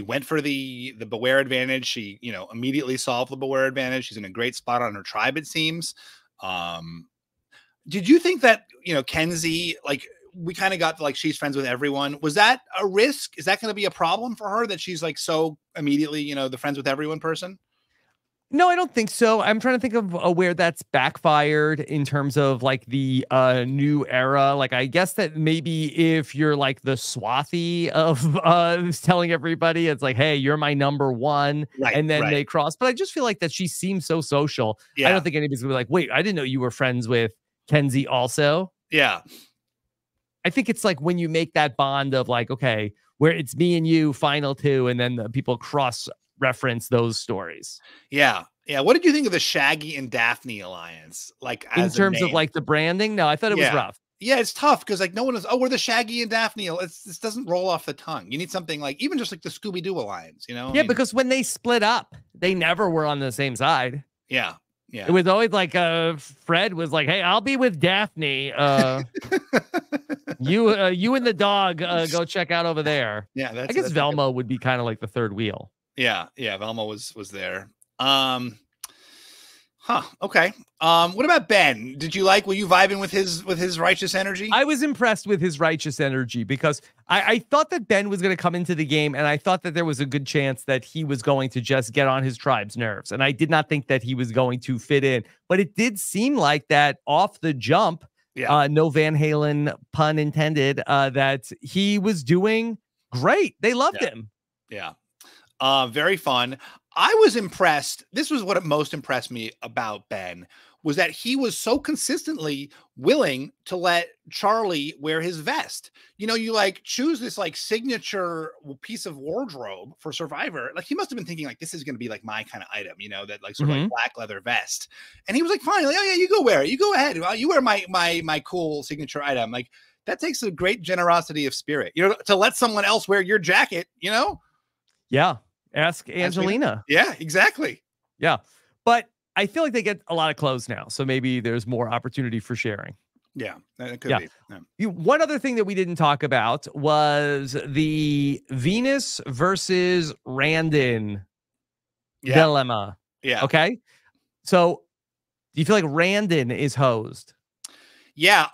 went for the Beware advantage. She, you know, immediately solved the Beware advantage. She's in a great spot on her tribe, it seems. Did you think that, you know, Kenzie, like we kind of got like she's friends with everyone. Was that a risk? Is that going to be a problem for her that she's like so immediately, you know, the friends with everyone person? No, I don't think so. I'm trying to think of where that's backfired in terms of like the new era. Like, I guess that maybe if you're like the Swathy of telling everybody, it's like, hey, you're my number one. Right, and then they cross. But I just feel like that she seems so social. Yeah. I don't think anybody's going to be like, wait, I didn't know you were friends with Kenzie also. Yeah. I think it's like when you make that bond of like, okay, where it's me and you, final two, and then the people cross reference those stories. Yeah. What did you think of the Shaggy and Daphne alliance? Like as in terms of like the branding? No, I thought it was rough. Yeah, it's tough because like no one is. Oh, we're the Shaggy and Daphne. This doesn't roll off the tongue. You need something like even just like the Scooby-Doo alliance. You know? Yeah, I mean, because when they split up, they never were on the same side. Yeah. It was always like Fred was like, "Hey, I'll be with Daphne. You and the dog go check out over there." Yeah, I guess Velma would be kind of like the third wheel. Yeah, Velma was there. Okay. What about Ben? Did you were you vibing with his righteous energy? I was impressed with his righteous energy because I thought that Ben was going to come into the game, and I thought that there was a good chance that he was going to just get on his tribe's nerves, and I did not think that he was going to fit in. But it did seem like that off the jump, no Van Halen pun intended, that he was doing great. They loved him. Yeah. Very fun. I was impressed. This was what most impressed me about Ben was that he was so consistently willing to let Charlie wear his vest. You know, you like choose this like signature piece of wardrobe for Survivor. Like he must have been thinking like this is going to be like my kind of item, you know, that like sort of like black leather vest. And he was like, fine, like, oh yeah, you go wear it. You go ahead. You wear my cool signature item. Like that takes a great generosity of spirit, you know, to let someone else wear your jacket, you know? Yeah. Ask Angelina. Yeah, exactly. Yeah. But I feel like they get a lot of clothes now. So maybe there's more opportunity for sharing. Yeah, it could be. Yeah. One other thing that we didn't talk about was the Venus versus Randen dilemma. Yeah. Okay. So do you feel like Randen is hosed? Yeah.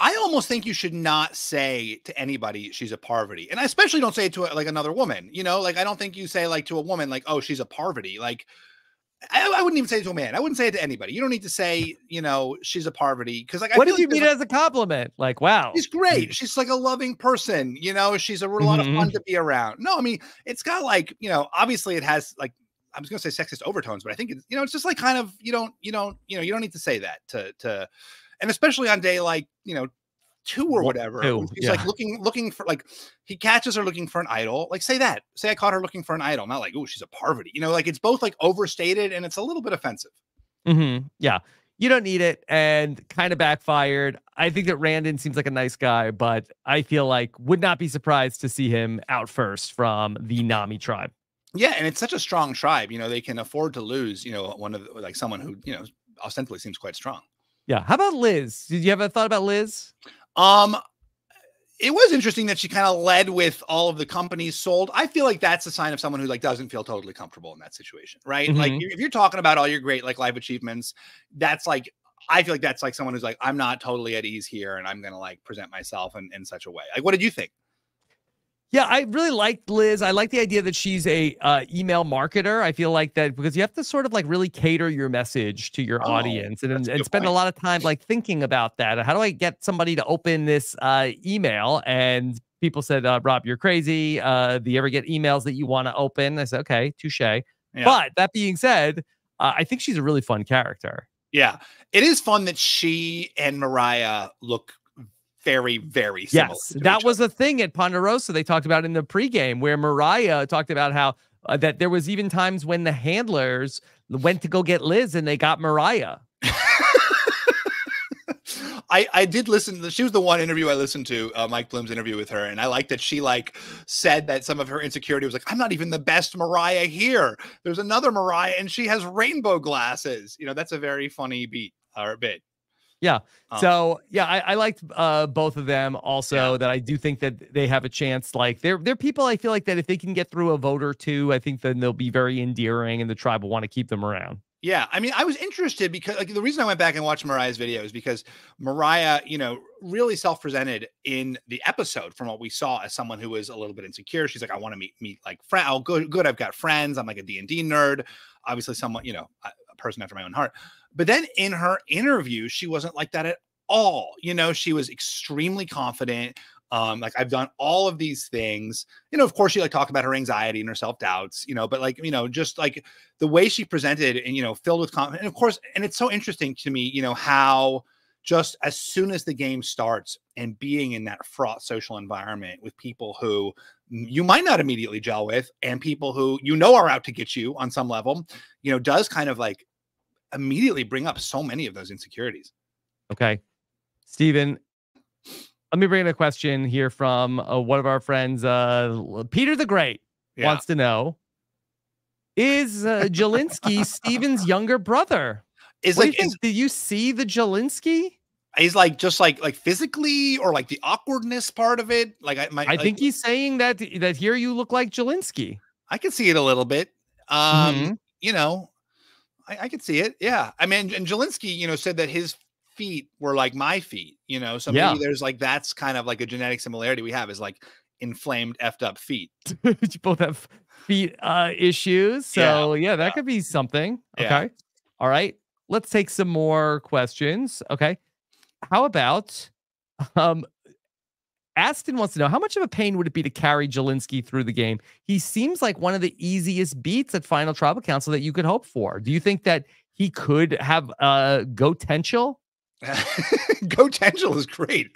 I almost think you should not say to anybody she's a Parvati. And I especially don't say it to like another woman, you know, like I don't think you say like to a woman, like, oh, she's a Parvati. Like I wouldn't even say it to a man. I wouldn't say it to anybody. You don't need to say, you know, she's a Parvati. Cause like, what if you mean it as a compliment? Like, wow, she's great. She's like a loving person. You know, she's a lot of fun to be around. No, I mean, it's got like, you know, obviously it has like, I was going to say sexist overtones, but I think it's, you know, it's just like kind of, you don't need to say that to, and especially on day like, you know, 2 or whatever, he's like looking for like he catches her looking for an idol. Like say that, say I caught her looking for an idol, not like, oh, she's a Parvati, you know, like it's both like overstated and it's a little bit offensive. Yeah, you don't need it and kind of backfired. I think that Randen seems like a nice guy, but I feel like would not be surprised to see him out first from the Nami tribe. Yeah, and it's such a strong tribe, you know, they can afford to lose, you know, one of the, like someone who, you know, ostensibly seems quite strong. Yeah. How about Liz? Did you have a thought about Liz? it was interesting that she kind of led with all of the companies sold. I feel like that's a sign of someone who like doesn't feel totally comfortable in that situation, right? Mm-hmm. Like if you're talking about all your great like life achievements, that's like, I feel like that's like someone who's like, I'm not totally at ease here and I'm going to like present myself in such a way. Like, what did you think? Yeah, I really liked Liz. I like the idea that she's a email marketer. I feel like that because you have to sort of like really cater your message to your audience and spend a lot of time like thinking about that. How do I get somebody to open this email? And people said, Rob, you're crazy. Do you ever get emails that you want to open? I said, okay, touche. Yeah. But that being said, I think she's a really fun character. Yeah, it is fun that she and Mariah look very, very similar. Yes, that was a thing at Ponderosa they talked about in the pregame where Mariah talked about how that there was even times when the handlers went to go get Liz and they got Mariah. I did listen to, she was the one interview I listened to, Mike Bloom's interview with her. And I like that she like said that some of her insecurity was like, I'm not even the best Mariah here. There's another Mariah and she has rainbow glasses. You know, that's a very funny beat or bit. Yeah. So yeah, I liked both of them also. Yeah. That I do think that they have a chance. Like they're people I feel like that if they can get through a vote or two, I think then they'll be very endearing and the tribe will want to keep them around. Yeah. I mean, I was interested because like the reason I went back and watched Mariah's video is because Mariah, you know, really self-presented in the episode from what we saw as someone who was a little bit insecure. She's like, I want to meet like friend. Oh, good. I've got friends. I'm like a D&D nerd. Obviously someone, you know, a person after my own heart. But then in her interview, she wasn't like that at all. You know, she was extremely confident. Like I've done all of these things, you know, of course she like talked about her anxiety and her self-doubts, you know, but like, you know, just like the way she presented and, you know, filled with confidence. And of course, and it's so interesting to me, you know, how just as soon as the game starts and being in that fraught social environment with people who you might not immediately gel with and people who, you know, are out to get you on some level, you know, does kind of like immediately bring up so many of those insecurities. Okay. Stephen, let me bring in a question here from one of our friends. Peter the Great wants to know, is Jelinski Stephen's younger brother? Do you see the Jelinski? He's like, just like physically or like the awkwardness part of it. Like I think he's saying that here you look like Jelinski. I can see it a little bit. You know, I could see it. Yeah. I mean, and Jelinski, you know, said that his feet were like my feet, you know, so maybe there's like, that's kind of like a genetic similarity we have is like inflamed effed up feet. You both have feet issues. So yeah, that could be something. Yeah. Okay. All right. Let's take some more questions. Okay. How about, Aston wants to know, how much of a pain would it be to carry Jelinski through the game? He seems like one of the easiest beats at Final Tribal Council that you could hope for. Do you think that he could have go-tential? Go-tential is great.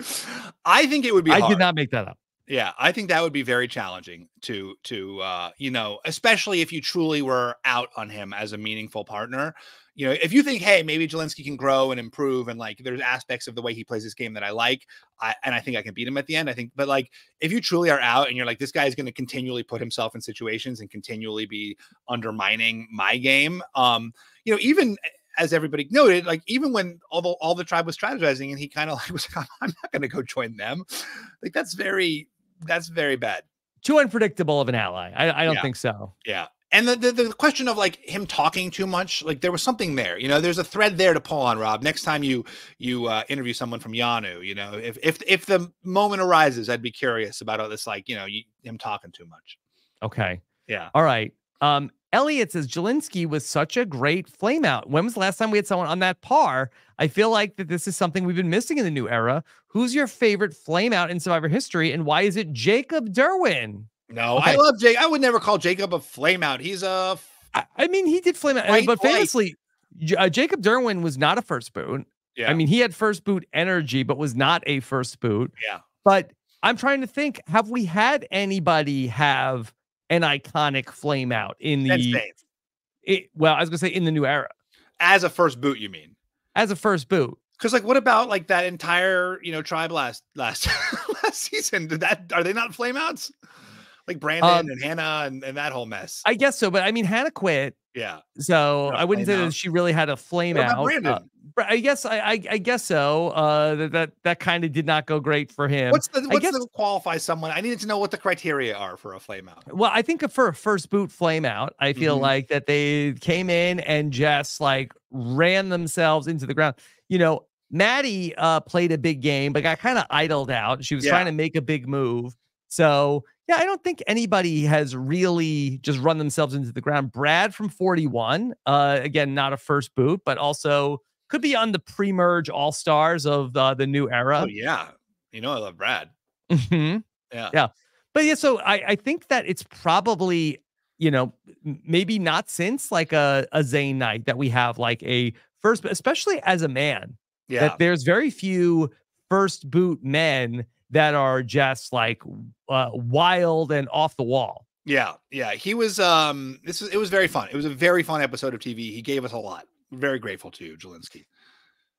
I think it would be hard. Did not make that up. Yeah, I think that would be very challenging to you know, especially if you truly were out on him as a meaningful partner. You know, if you think, hey, maybe Jelinski can grow and improve and like there's aspects of the way he plays this game that I like, and I think I can beat him at the end, I think. But like if you truly are out and you're like, this guy is going to continually put himself in situations and continually be undermining my game. You know, even as everybody noted, like even when although all the tribe was strategizing and he kind of like was like, I'm not going to go join them. Like that's very bad. Too unpredictable of an ally. I don't think so. Yeah. And the question of like him talking too much, like there was something there, you know, there's a thread there to pull on, Rob. Next time you interview someone from Yanu, you know, if the moment arises, I'd be curious about all this, like, you know, him talking too much. Okay. Yeah. All right. Elliot says Jelinski was such a great flame out. When was the last time we had someone on that par? I feel like that this is something we've been missing in the new era. Who's your favorite flame out in Survivor history? And why is it Jacob Derwin? No, okay. I love Jake. I would never call Jacob a flame out. He's a, I mean, he did flame out, but famously Jacob Derwin was not a first boot. Yeah. I mean, he had first boot energy, but was not a first boot. Yeah. But I'm trying to think, have we had anybody have an iconic flame out in well, I was gonna say in the new era as a first boot, you mean as a first boot? Cause like, what about like that entire, you know, tribe last season? Are they not flame outs? Like Brandon and Hannah and that whole mess. I guess so, but I mean, Hannah quit. Yeah. So I wouldn't say that she really had a flame out. Brandon? I guess so. That kind of did not go great for him. What's to qualify someone? I needed to know what the criteria are for a flame out. Well, I think for a first boot flame out, I feel like that they came in and just like ran themselves into the ground. You know, Maddie played a big game, but got kind of idled out. She was trying to make a big move. So yeah, I don't think anybody has really just run themselves into the ground. Brad from 41, again, not a first boot, but also could be on the pre-merge all-stars of the new era. Oh yeah, you know I love Brad. Yeah. But yeah, so I think that it's probably, you know, maybe not since like a Zayn night that we have like a first, especially as a man. Yeah, that there's very few first boot men that are just like wild and off the wall. Yeah. He was it was very fun. It was a very fun episode of TV. He gave us a lot. Very grateful to Jelinski.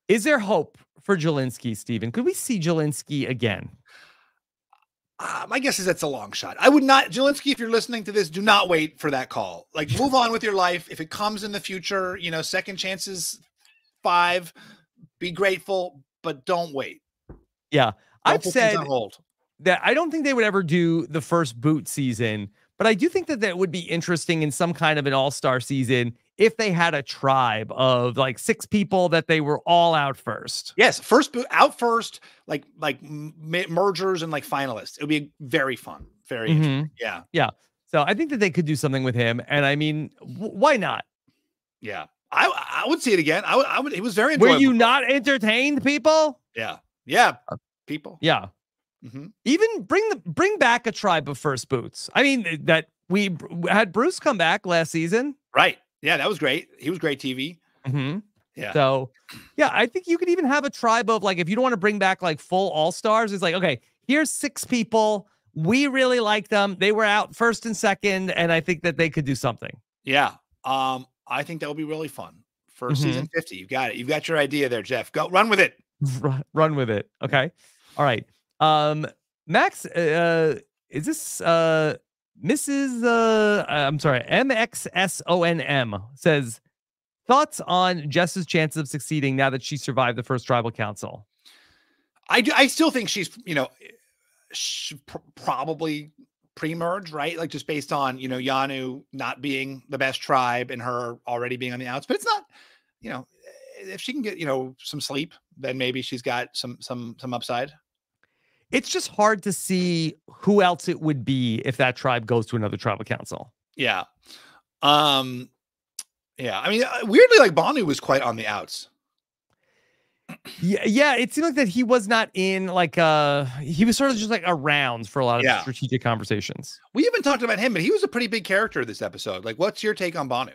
Is there hope for Jelinski, Stephen? Could we see Jelinski again? My guess is that's a long shot. I would not, Jelinski, if you're listening to this, do not wait for that call. Like, move on with your life. If it comes in the future, you know, second chances 5, be grateful, but don't wait. Yeah. I've said that I don't think they would ever do the first boot season, but I do think that that would be interesting in some kind of an all-star season if they had a tribe of like 6 people that they were all out first. Yes, first boot out first, like mergers and like finalists. It would be very fun, very interesting. Yeah. So I think that they could do something with him, and I mean, why not? Yeah, I would see it again. I would. It was very enjoyable. Were you not entertained, people? Yeah. People. Yeah. Even bring back a tribe of first boots. I mean, that we had Bruce come back last season. Right. Yeah, that was great. He was great TV. Yeah. So yeah, I think you could even have a tribe of like, if you don't want to bring back like full all-stars, it's like, okay, here's 6 people. We really like them. They were out first and second, and I think that they could do something. Yeah. I think that would be really fun for season 50. You've got it. You've got your idea there, Jeff. Go run with it. Run with it. Okay. All right. Max, is this, Mrs. I'm sorry. MXSONM says thoughts on Jess's chances of succeeding now that she survived the first tribal council. I still think she's, you know, probably pre-merge, right? Like just based on, you know, Yanu not being the best tribe and her already being on the outs, but it's not, you know, if she can get, you know, some sleep, then maybe she's got some upside. It's just hard to see who else it would be if that tribe goes to another tribal council. Yeah. Yeah. I mean, weirdly, like Banu was quite on the outs. Yeah. It seemed like that he was not in like, he was sort of just like around for a lot of strategic conversations. We haven't talked about him, but he was a pretty big character this episode. Like, what's your take on Banu?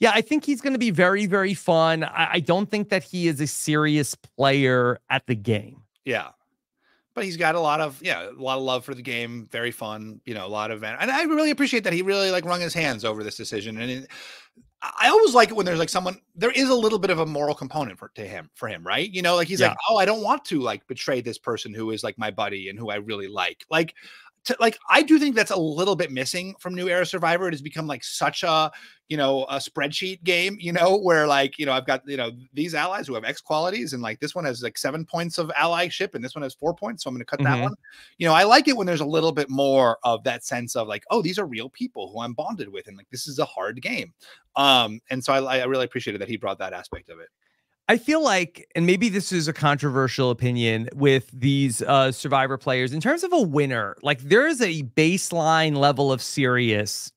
Yeah, I think he's going to be very, very fun. I don't think that he is a serious player at the game. Yeah. But he's got a lot of love for the game. Very fun, you know, a lot of, and I really appreciate that he really like wrung his hands over this decision. And I always like it when there's like someone, there is a little bit of a moral component for him, right? You know, like he's like, oh, I don't want to like betray this person who is like my buddy and who I really like. Like I do think that's a little bit missing from New Era Survivor. It has become like such a, you know, a spreadsheet game, you know, where like, you know, I've got, you know, these allies who have X qualities and like this one has like 7 points of allyship and this one has 4 points. So I'm going to cut that one. You know, I like it when there's a little bit more of that sense of like, oh, these are real people who I'm bonded with. And like, this is a hard game. And so I really appreciated that he brought that aspect of it. I feel like, and maybe this is a controversial opinion with these Survivor players, in terms of a winner, like there is a baseline level of seriousness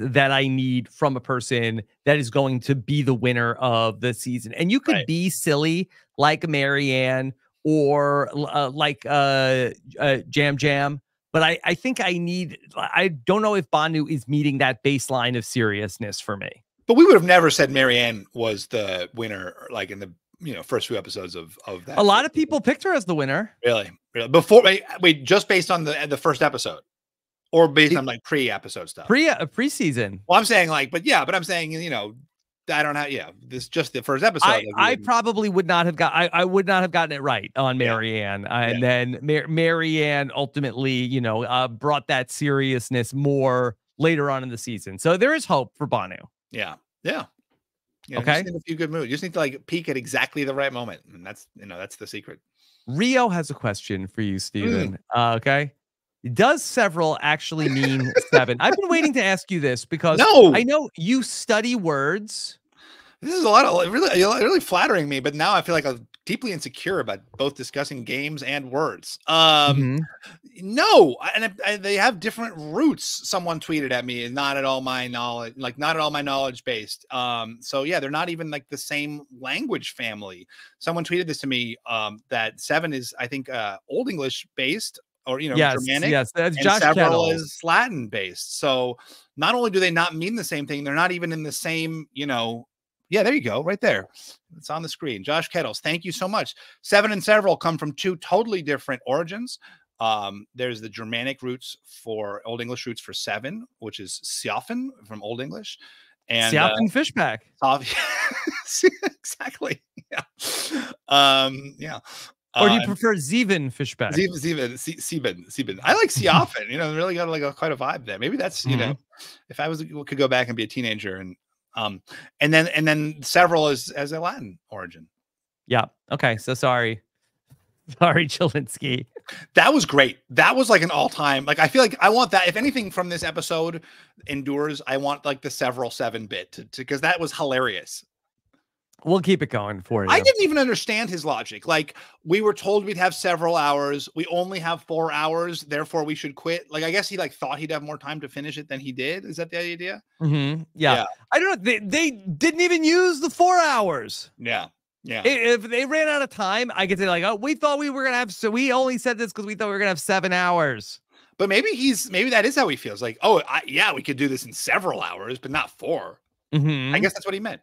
that I need from a person that is going to be the winner of the season. And you could be silly like Mariann or like Jam, but I think I don't know if Banu is meeting that baseline of seriousness for me. But we would have never said Mariann was the winner, like in the, you know, first few episodes of that. A lot of people picked her as the winner. Really? Before, wait, just based on the first episode, or based on like pre-episode stuff, pre-season. Well, I'm saying like, but I'm saying, you know, I don't know. Yeah, this just the first episode. I probably would not have got. I would not have gotten it right on Mariann, and then Mariann ultimately, you know, brought that seriousness more later on in the season. So there is hope for Banu. Yeah. Yeah, okay. Just need a few good moves. You just need to like peak at exactly the right moment. And that's, you know, that's the secret. Rio has a question for you, Stephen. Okay. Does several actually mean seven? I've been waiting to ask you this because I know you study words. This is a lot of really flattering me, but now I feel like I'm deeply insecure about both discussing games and words. No, and they have different roots. Someone tweeted at me, and not at all my knowledge, like not at all my knowledge based. So yeah, they're not even like the same language family. Someone tweeted this to me that seven is, I think, Old English based. Or, you know, yes, Germanic, yes, that's Josh and several is Latin based. So not only do they not mean the same thing, they're not even in the same, you know, yeah, there you go, right there. It's on the screen. Josh Kettles, thank you so much. Seven and several come from two totally different origins. There's the Germanic roots for Old English roots for seven, which is Sjafen from Old English. And Stephen Fishbach. Exactly. Yeah. Yeah. Or do you prefer Zeven Fishbach? Zeven. I like Sjafen. You know, really got like quite a vibe there. Maybe that's, you know, if I was could go back and be a teenager, and then several is as a Latin origin. Yeah. Okay. So sorry, Jelinski. That was great. That was like an all-time, like, I feel like I want that. If anything from this episode endures, I want like the several seven bit, because that was hilarious. We'll keep it going for you. I didn't even understand his logic. Like, we were told we'd have several hours. We only have 4 hours. Therefore, we should quit. Like, I guess he like thought he'd have more time to finish it than he did. Is that the idea? Yeah. I don't know. They didn't even use the 4 hours. Yeah. Yeah. If they ran out of time, I could say like, oh, we thought we were going to have, so we only said this because we thought we were going to have 7 hours. But maybe maybe that is how he feels. Like, oh, yeah, we could do this in several hours, but not 4. I guess that's what he meant.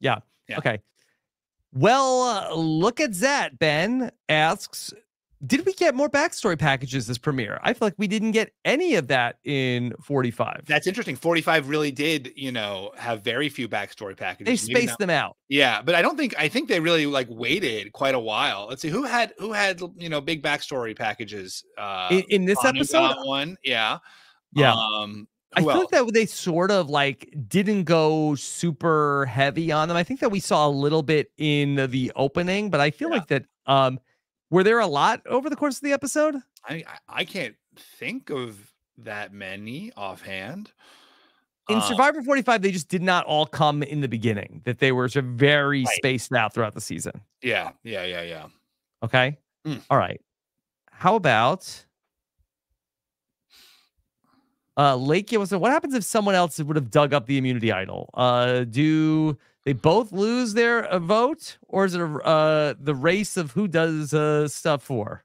Yeah. Yeah. Okay. Well, look at that. Ben asks, did we get more backstory packages this premiere? I feel like we didn't get any of that in 45. That's interesting. 45 really did, you know, have very few backstory packages. They spaced them out. Yeah, but I think they really like waited quite a while. Let's see who had, you know, big backstory packages in this episode. One, yeah. Yeah. I feel like that they sort of like didn't go super heavy on them. I think that we saw a little bit in the opening, but I feel like that were there a lot over the course of the episode? I can't think of that many offhand. In Survivor 45, they just did not all come in the beginning. That they were very spaced out throughout the season. Yeah. Okay. All right. How about Lakey was like, what happens if someone else would have dug up the immunity idol? Do they both lose their vote, or is it the race of who does stuff for?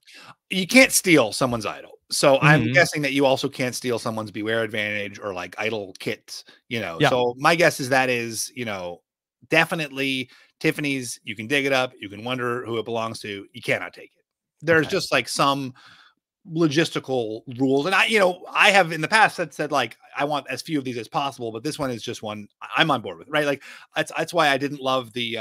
You can't steal someone's idol. So I'm guessing that you also can't steal someone's beware advantage or like idol kit, you know. Yeah. So my guess is that is, you know, definitely Tiffany's. You can dig it up. You can wonder who it belongs to. You cannot take it. There's just like some logistical rules, and I have in the past said like I want as few of these as possible, but this one is just one I'm on board with, right? Like that's why I didn't love the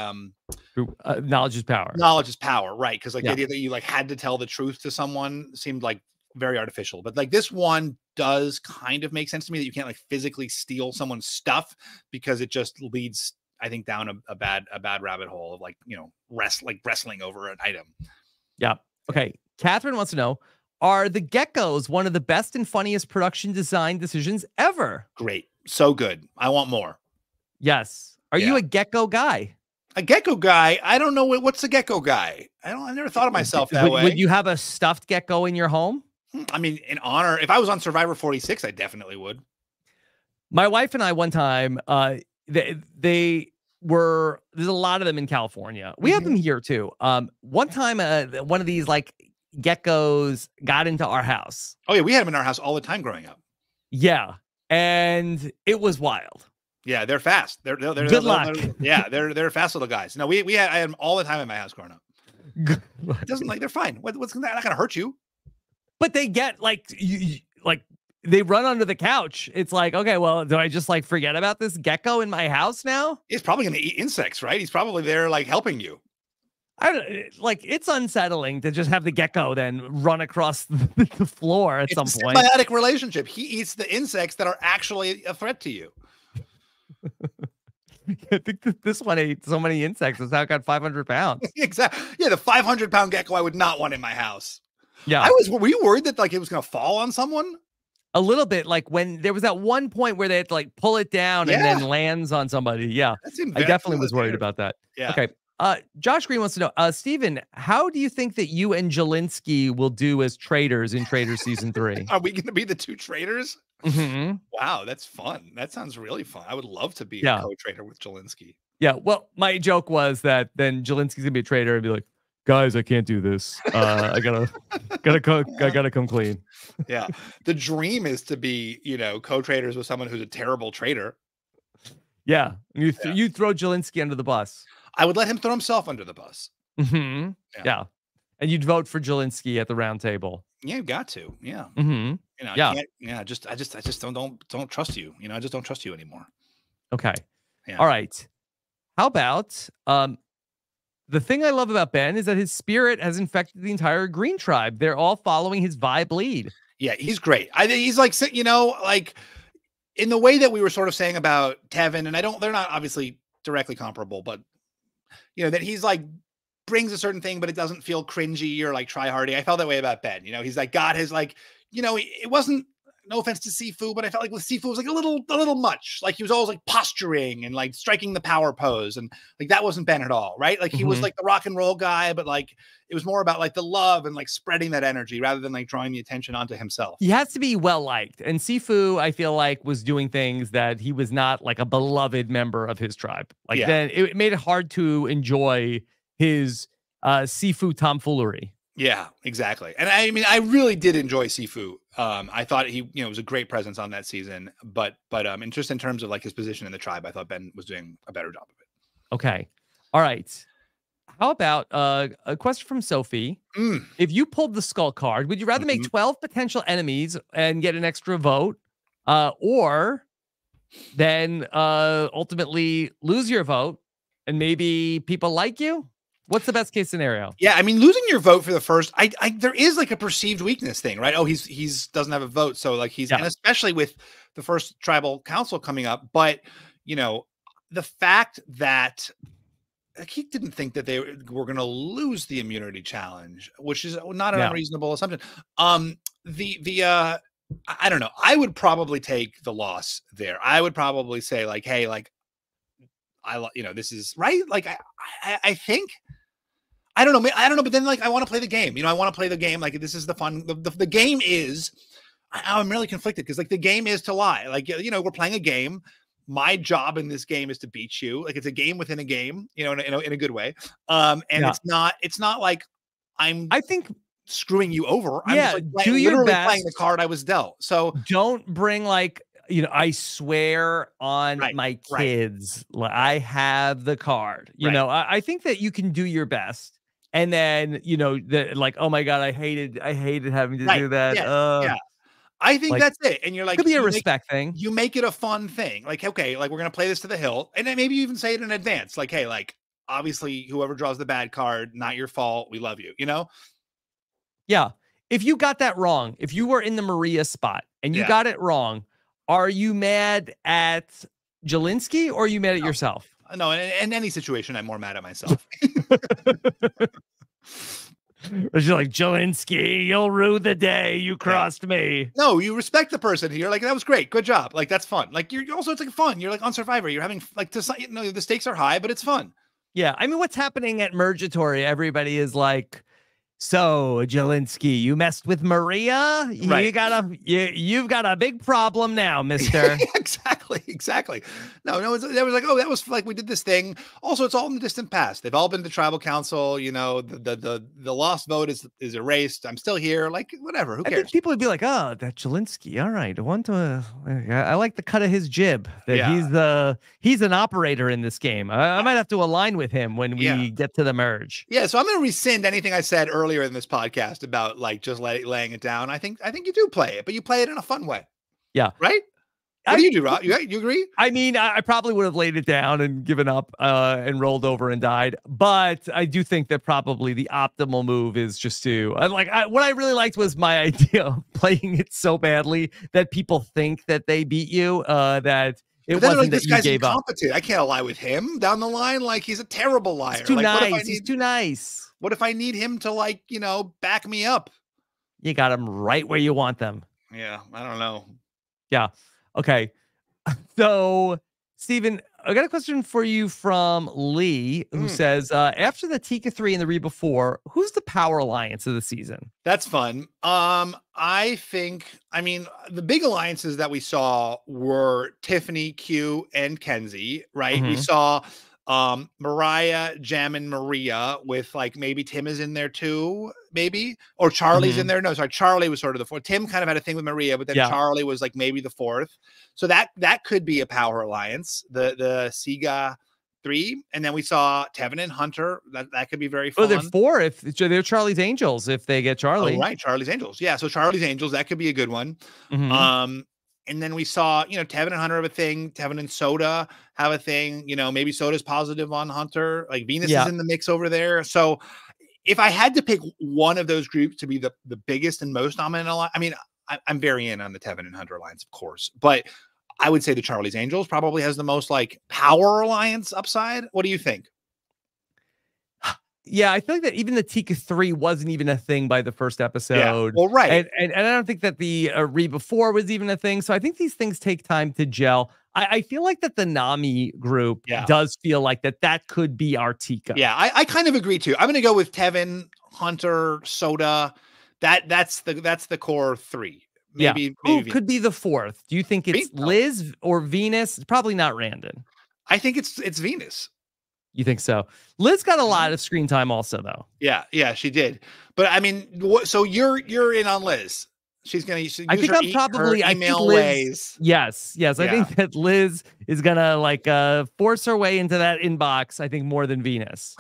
knowledge is power. Knowledge is power, right? Because like the idea that you like had to tell the truth to someone seemed like very artificial, but like this one does kind of make sense to me, that you can't like physically steal someone's stuff, because it just leads, I think, down a bad rabbit hole of like, you know, wrestling over an item. Yeah. Okay. Catherine wants to know, are the geckos one of the best and funniest production design decisions ever? Great. So good. I want more. Yes. Are you a gecko guy? A gecko guy? I don't know. What's a gecko guy? I never thought of myself that way. Would you have a stuffed gecko in your home? I mean, in honor. If I was on Survivor 46, I definitely would. My wife and I one time, there's a lot of them in California. We have them here too. One time, one of these like geckos got into our house. Oh yeah, we had them in our house all the time growing up. Yeah, and it was wild. Yeah, they're fast. They're good luck. They're fast little guys. No, I had them all the time in my house growing up. It doesn't like they're fine. What's that? Not gonna hurt you. But they get like they run under the couch. It's like, okay, well, do I just like forget about this gecko in my house now? He's probably gonna eat insects, right? He's probably there like helping you. Like, it's unsettling to just have the gecko then run across the floor at some point. It's a symbiotic relationship. He eats the insects that are actually a threat to you. I think that this one ate so many insects. It's now got 500 pounds. Exactly. Yeah, the 500-pound gecko I would not want in my house. Yeah. Were you worried that like it was going to fall on someone? A little bit, like when there was that one point where they had to like pull it down and then lands on somebody. Yeah. I definitely was worried about that. Yeah. Okay. Josh Green wants to know, Stephen, how do you think that you and Jelinski will do as traders in Traders Season 3? Are we going to be the two traders? Mm-hmm. Wow, that's fun. That sounds really fun. I would love to be a co-trader with Jelinski. Yeah, well, my joke was that then Jelinski's going to be a trader and be like, guys, I can't do this. I gotta come clean. Yeah. The dream is to be, you know, co-traders with someone who's a terrible trader. Yeah. You throw Jelinski under the bus. I would let him throw himself under the bus. Mm-hmm. Yeah. And you'd vote for Jelinski at the round table. Yeah, you got to. Yeah. Mm-hmm. You know, I just don't trust you. You know, I just don't trust you anymore. Okay. Yeah. All right. How about the thing I love about Ben is that his spirit has infected the entire Green Tribe. They're all following his vibe lead. Yeah, he's great. I think he's like, you know, like in the way that we were sort of saying about Tevin, and they're not obviously directly comparable, but you know, that he's like brings a certain thing, but it doesn't feel cringy or like try-hardy. I felt that way about Ben. You know, he's like got his like, you know, it wasn't, no offense to Sifu, but I felt like with Sifu it was like a little much. Like he was always like posturing and like striking the power pose, and like that wasn't Ben at all, right? Like he was like the rock and roll guy, but like it was more about like the love and like spreading that energy rather than like drawing the attention onto himself. He has to be well liked, and Sifu I feel like was doing things that he was not like a beloved member of his tribe. Like then it made it hard to enjoy his Sifu tomfoolery. Yeah, exactly. And I mean, I really did enjoy Sifu. I thought he, you know, was a great presence on that season, but and just in terms of like his position in the tribe, I thought Ben was doing a better job of it. Okay. All right. How about a question from Sophie? If you pulled the skull card, would you rather make 12 potential enemies and get an extra vote or then ultimately lose your vote and maybe people like you? What's the best case scenario? Yeah, I mean, losing your vote for the first, there is like a perceived weakness thing, right? Oh, he's doesn't have a vote, so like he's, and especially with the first tribal council coming up. But you know, the fact that like, he didn't think that they were going to lose the immunity challenge, which is not an unreasonable assumption. I don't know. I would probably take the loss there. I would probably say like, hey, like you know, this is right. Like I think. I don't know, but then like I want to play the game. You know, I want to play the game. Like this is the fun. The game is. I'm really conflicted because like the game is to lie. Like you know, we're playing a game. My job in this game is to beat you. Like it's a game within a game. You know, in a good way. And it's not like I think screwing you over. I'm just, like, do your best. Playing the card I was dealt. So don't bring like. You know, I swear on my kids, I have the card. You know, I think that you can do your best, and then you know, like, oh my god, I hated having to do that. Yeah. I think like, that's it. And you're like, it could be a respect thing. You make it a fun thing. Like, okay, like we're gonna play this to the hill, and then maybe you even say it in advance. Like, hey, like obviously, whoever draws the bad card, not your fault. We love you. You know. Yeah. If you got that wrong, if you were in the Maria spot and you got it wrong. Are you mad at Jelinski or are you mad at yourself? No, in any situation, I'm more mad at myself. You're like, Jelinski, you'll rue the day you crossed me. No, you respect the person here. Like, that was great. Good job. Like, that's fun. Like, you're also, it's like fun. You're like on Survivor. You're having, like, you know, the stakes are high, but it's fun. Yeah. I mean, what's happening at Mergatory? Everybody is like, so Jelinski, you messed with Maria. You've got a big problem now, mister. Exactly. No, it was like, oh, that was like we did this thing. Also, it's all in the distant past. They've all been to the tribal council. You know, the lost vote is erased. I'm still here. Like whatever. Who cares? I think people would be like, oh, that Jelinski. All right, I like the cut of his jib. That he's an operator in this game. I might have to align with him when we get to the merge. Yeah. So I'm gonna rescind anything I said earlier. In this podcast about like just laying it down. I think you do play it, but you play it in a fun way. Yeah. Right? What do you do, Rob? You agree? I mean, I probably would have laid it down and given up and rolled over and died. But I do think that probably the optimal move is just to what I really liked was my idea of playing it so badly that people think that they beat you, that It wasn't like, that this you guy's gave incompetent. Up. I can't lie with him down the line. Like, he's a terrible liar. He's too nice. He's too nice. What if I need him to, like, you know, back me up? You got him right where you want them. Yeah, I don't know. Yeah. Okay. So, Stephen, I got a question for you from Lee, who says, after the Tika 3 and the Reba 4, who's the power alliance of the season? That's fun. I think, I mean, the big alliances that we saw were Tiffany, Q, and Kenzie, right? We saw Mariah, Jam, and Maria with, like, maybe Tim is in there too, maybe, or Charlie's in there. No, sorry, Charlie was sort of the fourth. Tim kind of had a thing with Maria, but then Charlie was like maybe the fourth. So that could be a power alliance, the Siga 3. And then we saw Tevin and Hunter. That could be very fun. Oh, they're 4 if they're Charlie's Angels, if they get Charlie. Oh, right, Charlie's Angels. Yeah, so Charlie's Angels, that could be a good one. And then we saw, you know, Tevin and Hunter have a thing. Tevin and Soda have a thing. You know, maybe Soda's positive on Hunter. Like, Venus is in the mix over there. So if I had to pick one of those groups to be the biggest and most dominant, I mean, I'm very in on the Tevin and Hunter alliance, of course. But I would say the Charlie's Angels probably has the most, like, power alliance upside. What do you think? Yeah, I feel like that even the Tika 3 wasn't even a thing by the first episode. Yeah, well, right. And I don't think that the Reba 4 was even a thing. So I think these things take time to gel. I feel like that the Nami group does feel like that could be our Tika. Yeah, I kind of agree too. I'm going to go with Tevin, Hunter, Soda. That's the core 3. Maybe, maybe who could be the 4th? Do you think it's Liz or Venus? Probably not Randen. I think it's Venus. You think so? Liz got a lot of screen time also, though. Yeah, she did. But I mean, so you're in on Liz. She's going to use her email ways. Yes. I think that Liz is going to, like, force her way into that inbox, I think, more than Venus.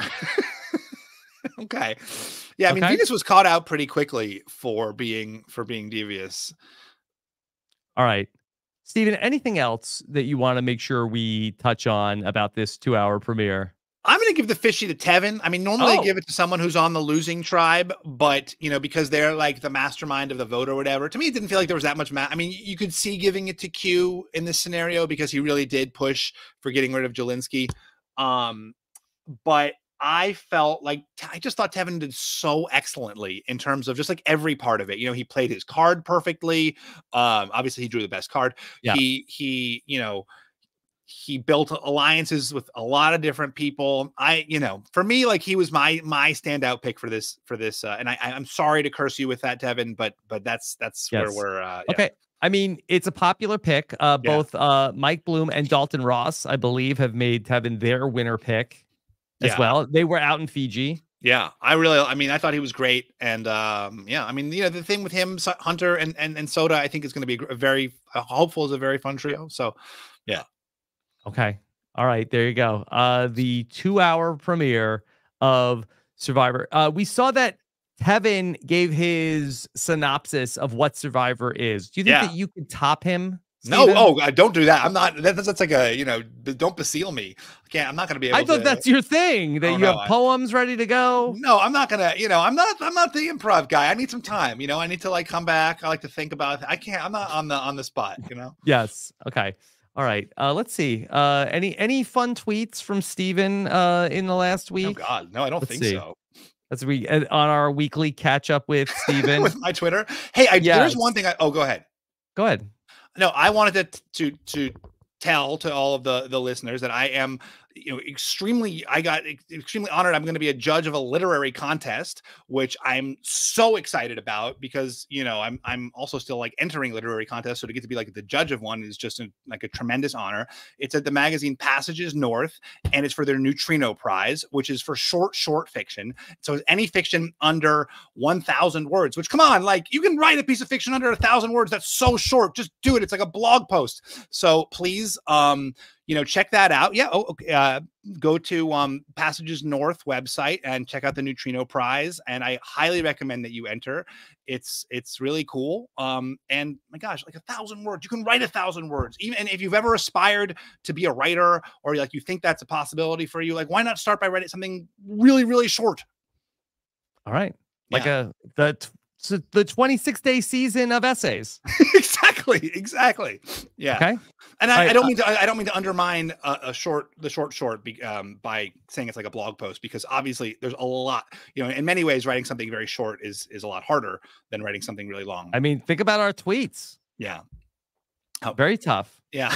Okay. Yeah, I mean, Venus was caught out pretty quickly for being devious. All right. Stephen, anything else that you want to make sure we touch on about this 2-hour premiere? I'm going to give the fishy to Tevin. I mean, normally I give it to someone who's on the losing tribe, but, you know, because they're like the mastermind of the vote or whatever, to me, it didn't feel like there was that much. I mean, you could see giving it to Q in this scenario because he really did push for getting rid of Jelinski. But I felt like I just thought Tevin did so excellently in terms of just like every part of it. You know, he played his card perfectly. Obviously he drew the best card. Yeah. He, you know, he built alliances with a lot of different people. You know, for me, like, he was my standout pick for this. And I'm sorry to curse you with that, Tevin, but that's where we're okay. I mean, it's a popular pick. Both Mike Bloom and Dalton Ross, I believe, have made Tevin their winner pick. As well, they were out in Fiji. Yeah, I thought he was great, and I mean, you know, the thing with him, Hunter and Soda, I think is going to be a very fun trio. So, yeah. Okay. All right. There you go. The 2-hour premiere of Survivor. We saw that Tevin gave his synopsis of what Survivor is. Do you think that you could top him? Steven? No, don't do that. I'm not. That's like a, you know, don't beseal me. I'm not going to be able to. I thought that's your thing, that you have poems ready to go. No, I'm not going to, you know, I'm not the improv guy. I need some time, you know, I need to, like, come back. I like to think about it. I can't, I'm not on the spot, you know? Yes. Okay. All right. Let's see. Any fun tweets from Steven in the last week? Oh God, no, I don't think so. That's on our weekly catch up with Steven. With my Twitter. Hey, there's one thing go ahead. Go ahead. No, I wanted to tell to all of the listeners that I am, you know, extremely honored. I'm going to be a judge of a literary contest, which I'm so excited about because, you know, I'm also still, like, entering literary contests. So to get to be, like, the judge of one is just like a tremendous honor. It's at the magazine Passages North, and it's for their Neutrino Prize, which is for short fiction. So it's any fiction under 1,000 words, which, come on, like, you can write a piece of fiction under 1,000 words. That's so short. Just do it. It's like a blog post. So please, you know, check that out. Yeah. Oh, okay. Go to Passages North website and check out the Neutrino Prize. And I highly recommend that you enter. It's really cool. And my gosh, like 1,000 words, you can write 1,000 words. Even and if you've ever aspired to be a writer, or like you think that's a possibility for you, like, why not start by writing something really, really short? All right. Like the 26-day season of essays. Exactly. Exactly. Yeah. Okay. And I don't mean to undermine the short by saying it's like a blog post, because obviously there's a lot, you know, in many ways writing something very short is a lot harder than writing something really long. I mean, think about our tweets. Yeah. Oh. Very tough. Yeah.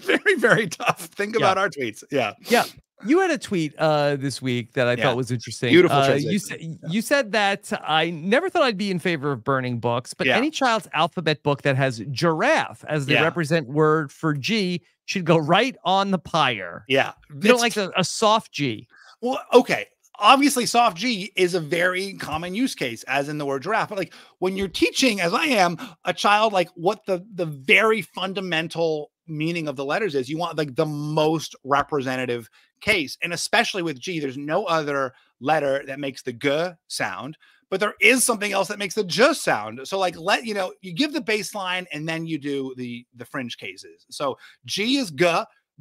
Very, very tough. Think about our tweets. Yeah. Yeah. You had a tweet this week that I thought was interesting. Beautiful translation. You said that I never thought I'd be in favor of burning books, but any child's alphabet book that has giraffe as the represent word for G should go right on the pyre. Yeah. You don't like a soft G. Well, okay. Obviously, soft G is a very common use case, as in the word giraffe. But like when you're teaching, as I am, a child, like what the very fundamental meaning of the letters is, you want like the most representative case. And especially with G, there's no other letter that makes the G sound, but there is something else that makes the J sound. So like, let, you know, you give the baseline and then you do the fringe cases. So G is G,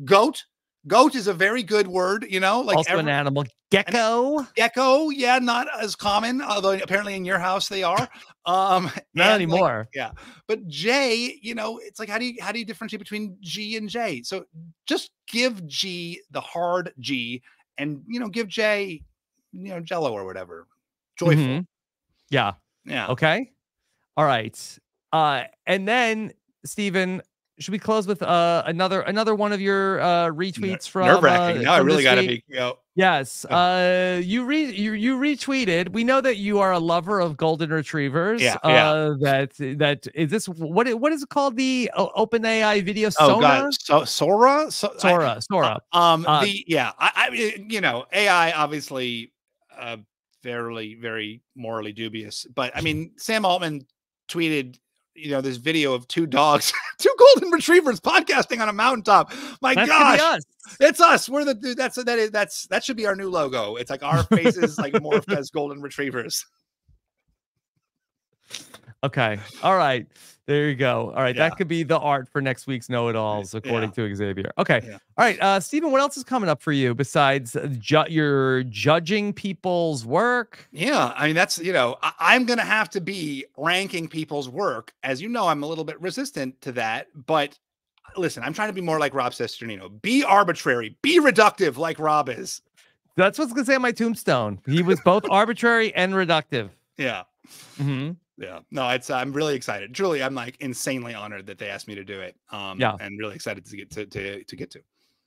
goat. Goat is a very good word, you know, like also an animal. Gecko. Gecko, yeah, not as common, although apparently in your house they are. Not anymore. Like, yeah. But J, you know, it's like how do you differentiate between G and J? So just give G the hard G and, you know, give J, you know, Jello or whatever. Joyful. Mm-hmm. Yeah. Yeah. Okay. All right. And then Stephen, should we close with another one of your retweets from? Nerve-wracking. Now I really got to be. You know. Yes. You retweeted. We know that you are a lover of golden retrievers. Yeah. That is this. What is it called? The OpenAI video. Oh, God. Sora. Sora. You know, AI obviously fairly very morally dubious, but I mean, Sam Altman tweeted, you know, this video of two dogs, two golden retrievers podcasting on a mountaintop. My gosh, us. It's us. We're the dude. That should be our new logo. It's like our faces like morphed as golden retrievers. Okay. All right. There you go. All right. Yeah. That could be the art for next week's Know-It-Alls, according to Xavier. Okay. Yeah. All right. Stephen, what else is coming up for you besides your judging people's work? Yeah. I mean, that's, you know, I'm going to have to be ranking people's work. As you know, I'm a little bit resistant to that, but listen, I'm trying to be more like Rob Cesternino. Be arbitrary, be reductive like Rob is. That's what's going to say on my tombstone. He was both arbitrary and reductive. Yeah. Mm-hmm. Yeah, no, it's I'm really excited. Truly, I'm like insanely honored that they asked me to do it. And really excited to get to.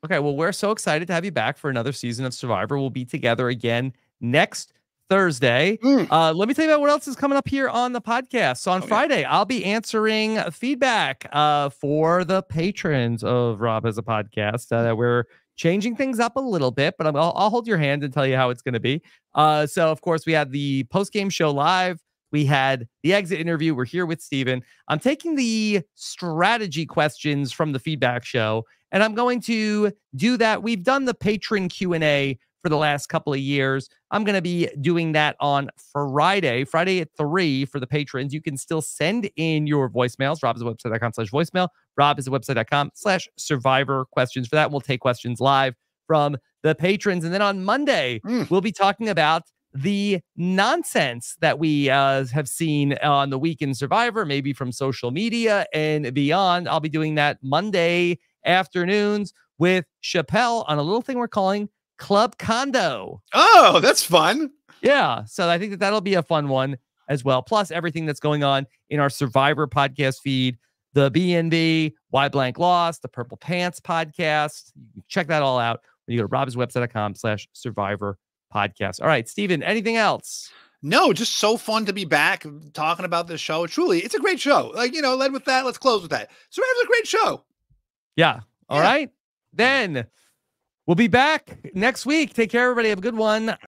Okay, well, we're so excited to have you back for another season of Survivor. We'll be together again next Thursday. Let me tell you about what else is coming up here on the podcast. So on Friday, I'll be answering feedback for the patrons of Rob as a Podcast. We're changing things up a little bit, but I'll hold your hand and tell you how it's going to be. So of course, we had the post game show live. We had the exit interview. We're here with Stephen. I'm taking the strategy questions from the feedback show, and I'm going to do that. We've done the patron Q&A for the last couple of years. I'm going to be doing that on Friday at 3 for the patrons. You can still send in your voicemails. robiswebsite.com/voicemail. robiswebsite.com/survivor questions for that. We'll take questions live from the patrons. And then on Monday, we'll be talking about the nonsense that we have seen on the week in Survivor, maybe from social media and beyond. I'll be doing that Monday afternoons with Chappelle on a little thing we're calling Club Condo. Oh, that's fun. Yeah. So I think that'll be a fun one as well. Plus everything that's going on in our Survivor podcast feed, the BNB, Why Blank Lost, the Purple Pants podcast. You can check that all out when you go to robiswebsite.com/survivor podcast. All right, Stephen, anything else? No, just so fun to be back talking about this show. Truly, it's a great show. Like, you know, led with that. Let's close with that. Survivor's a great show. Yeah. All right. Then we'll be back next week. Take care, everybody. Have a good one.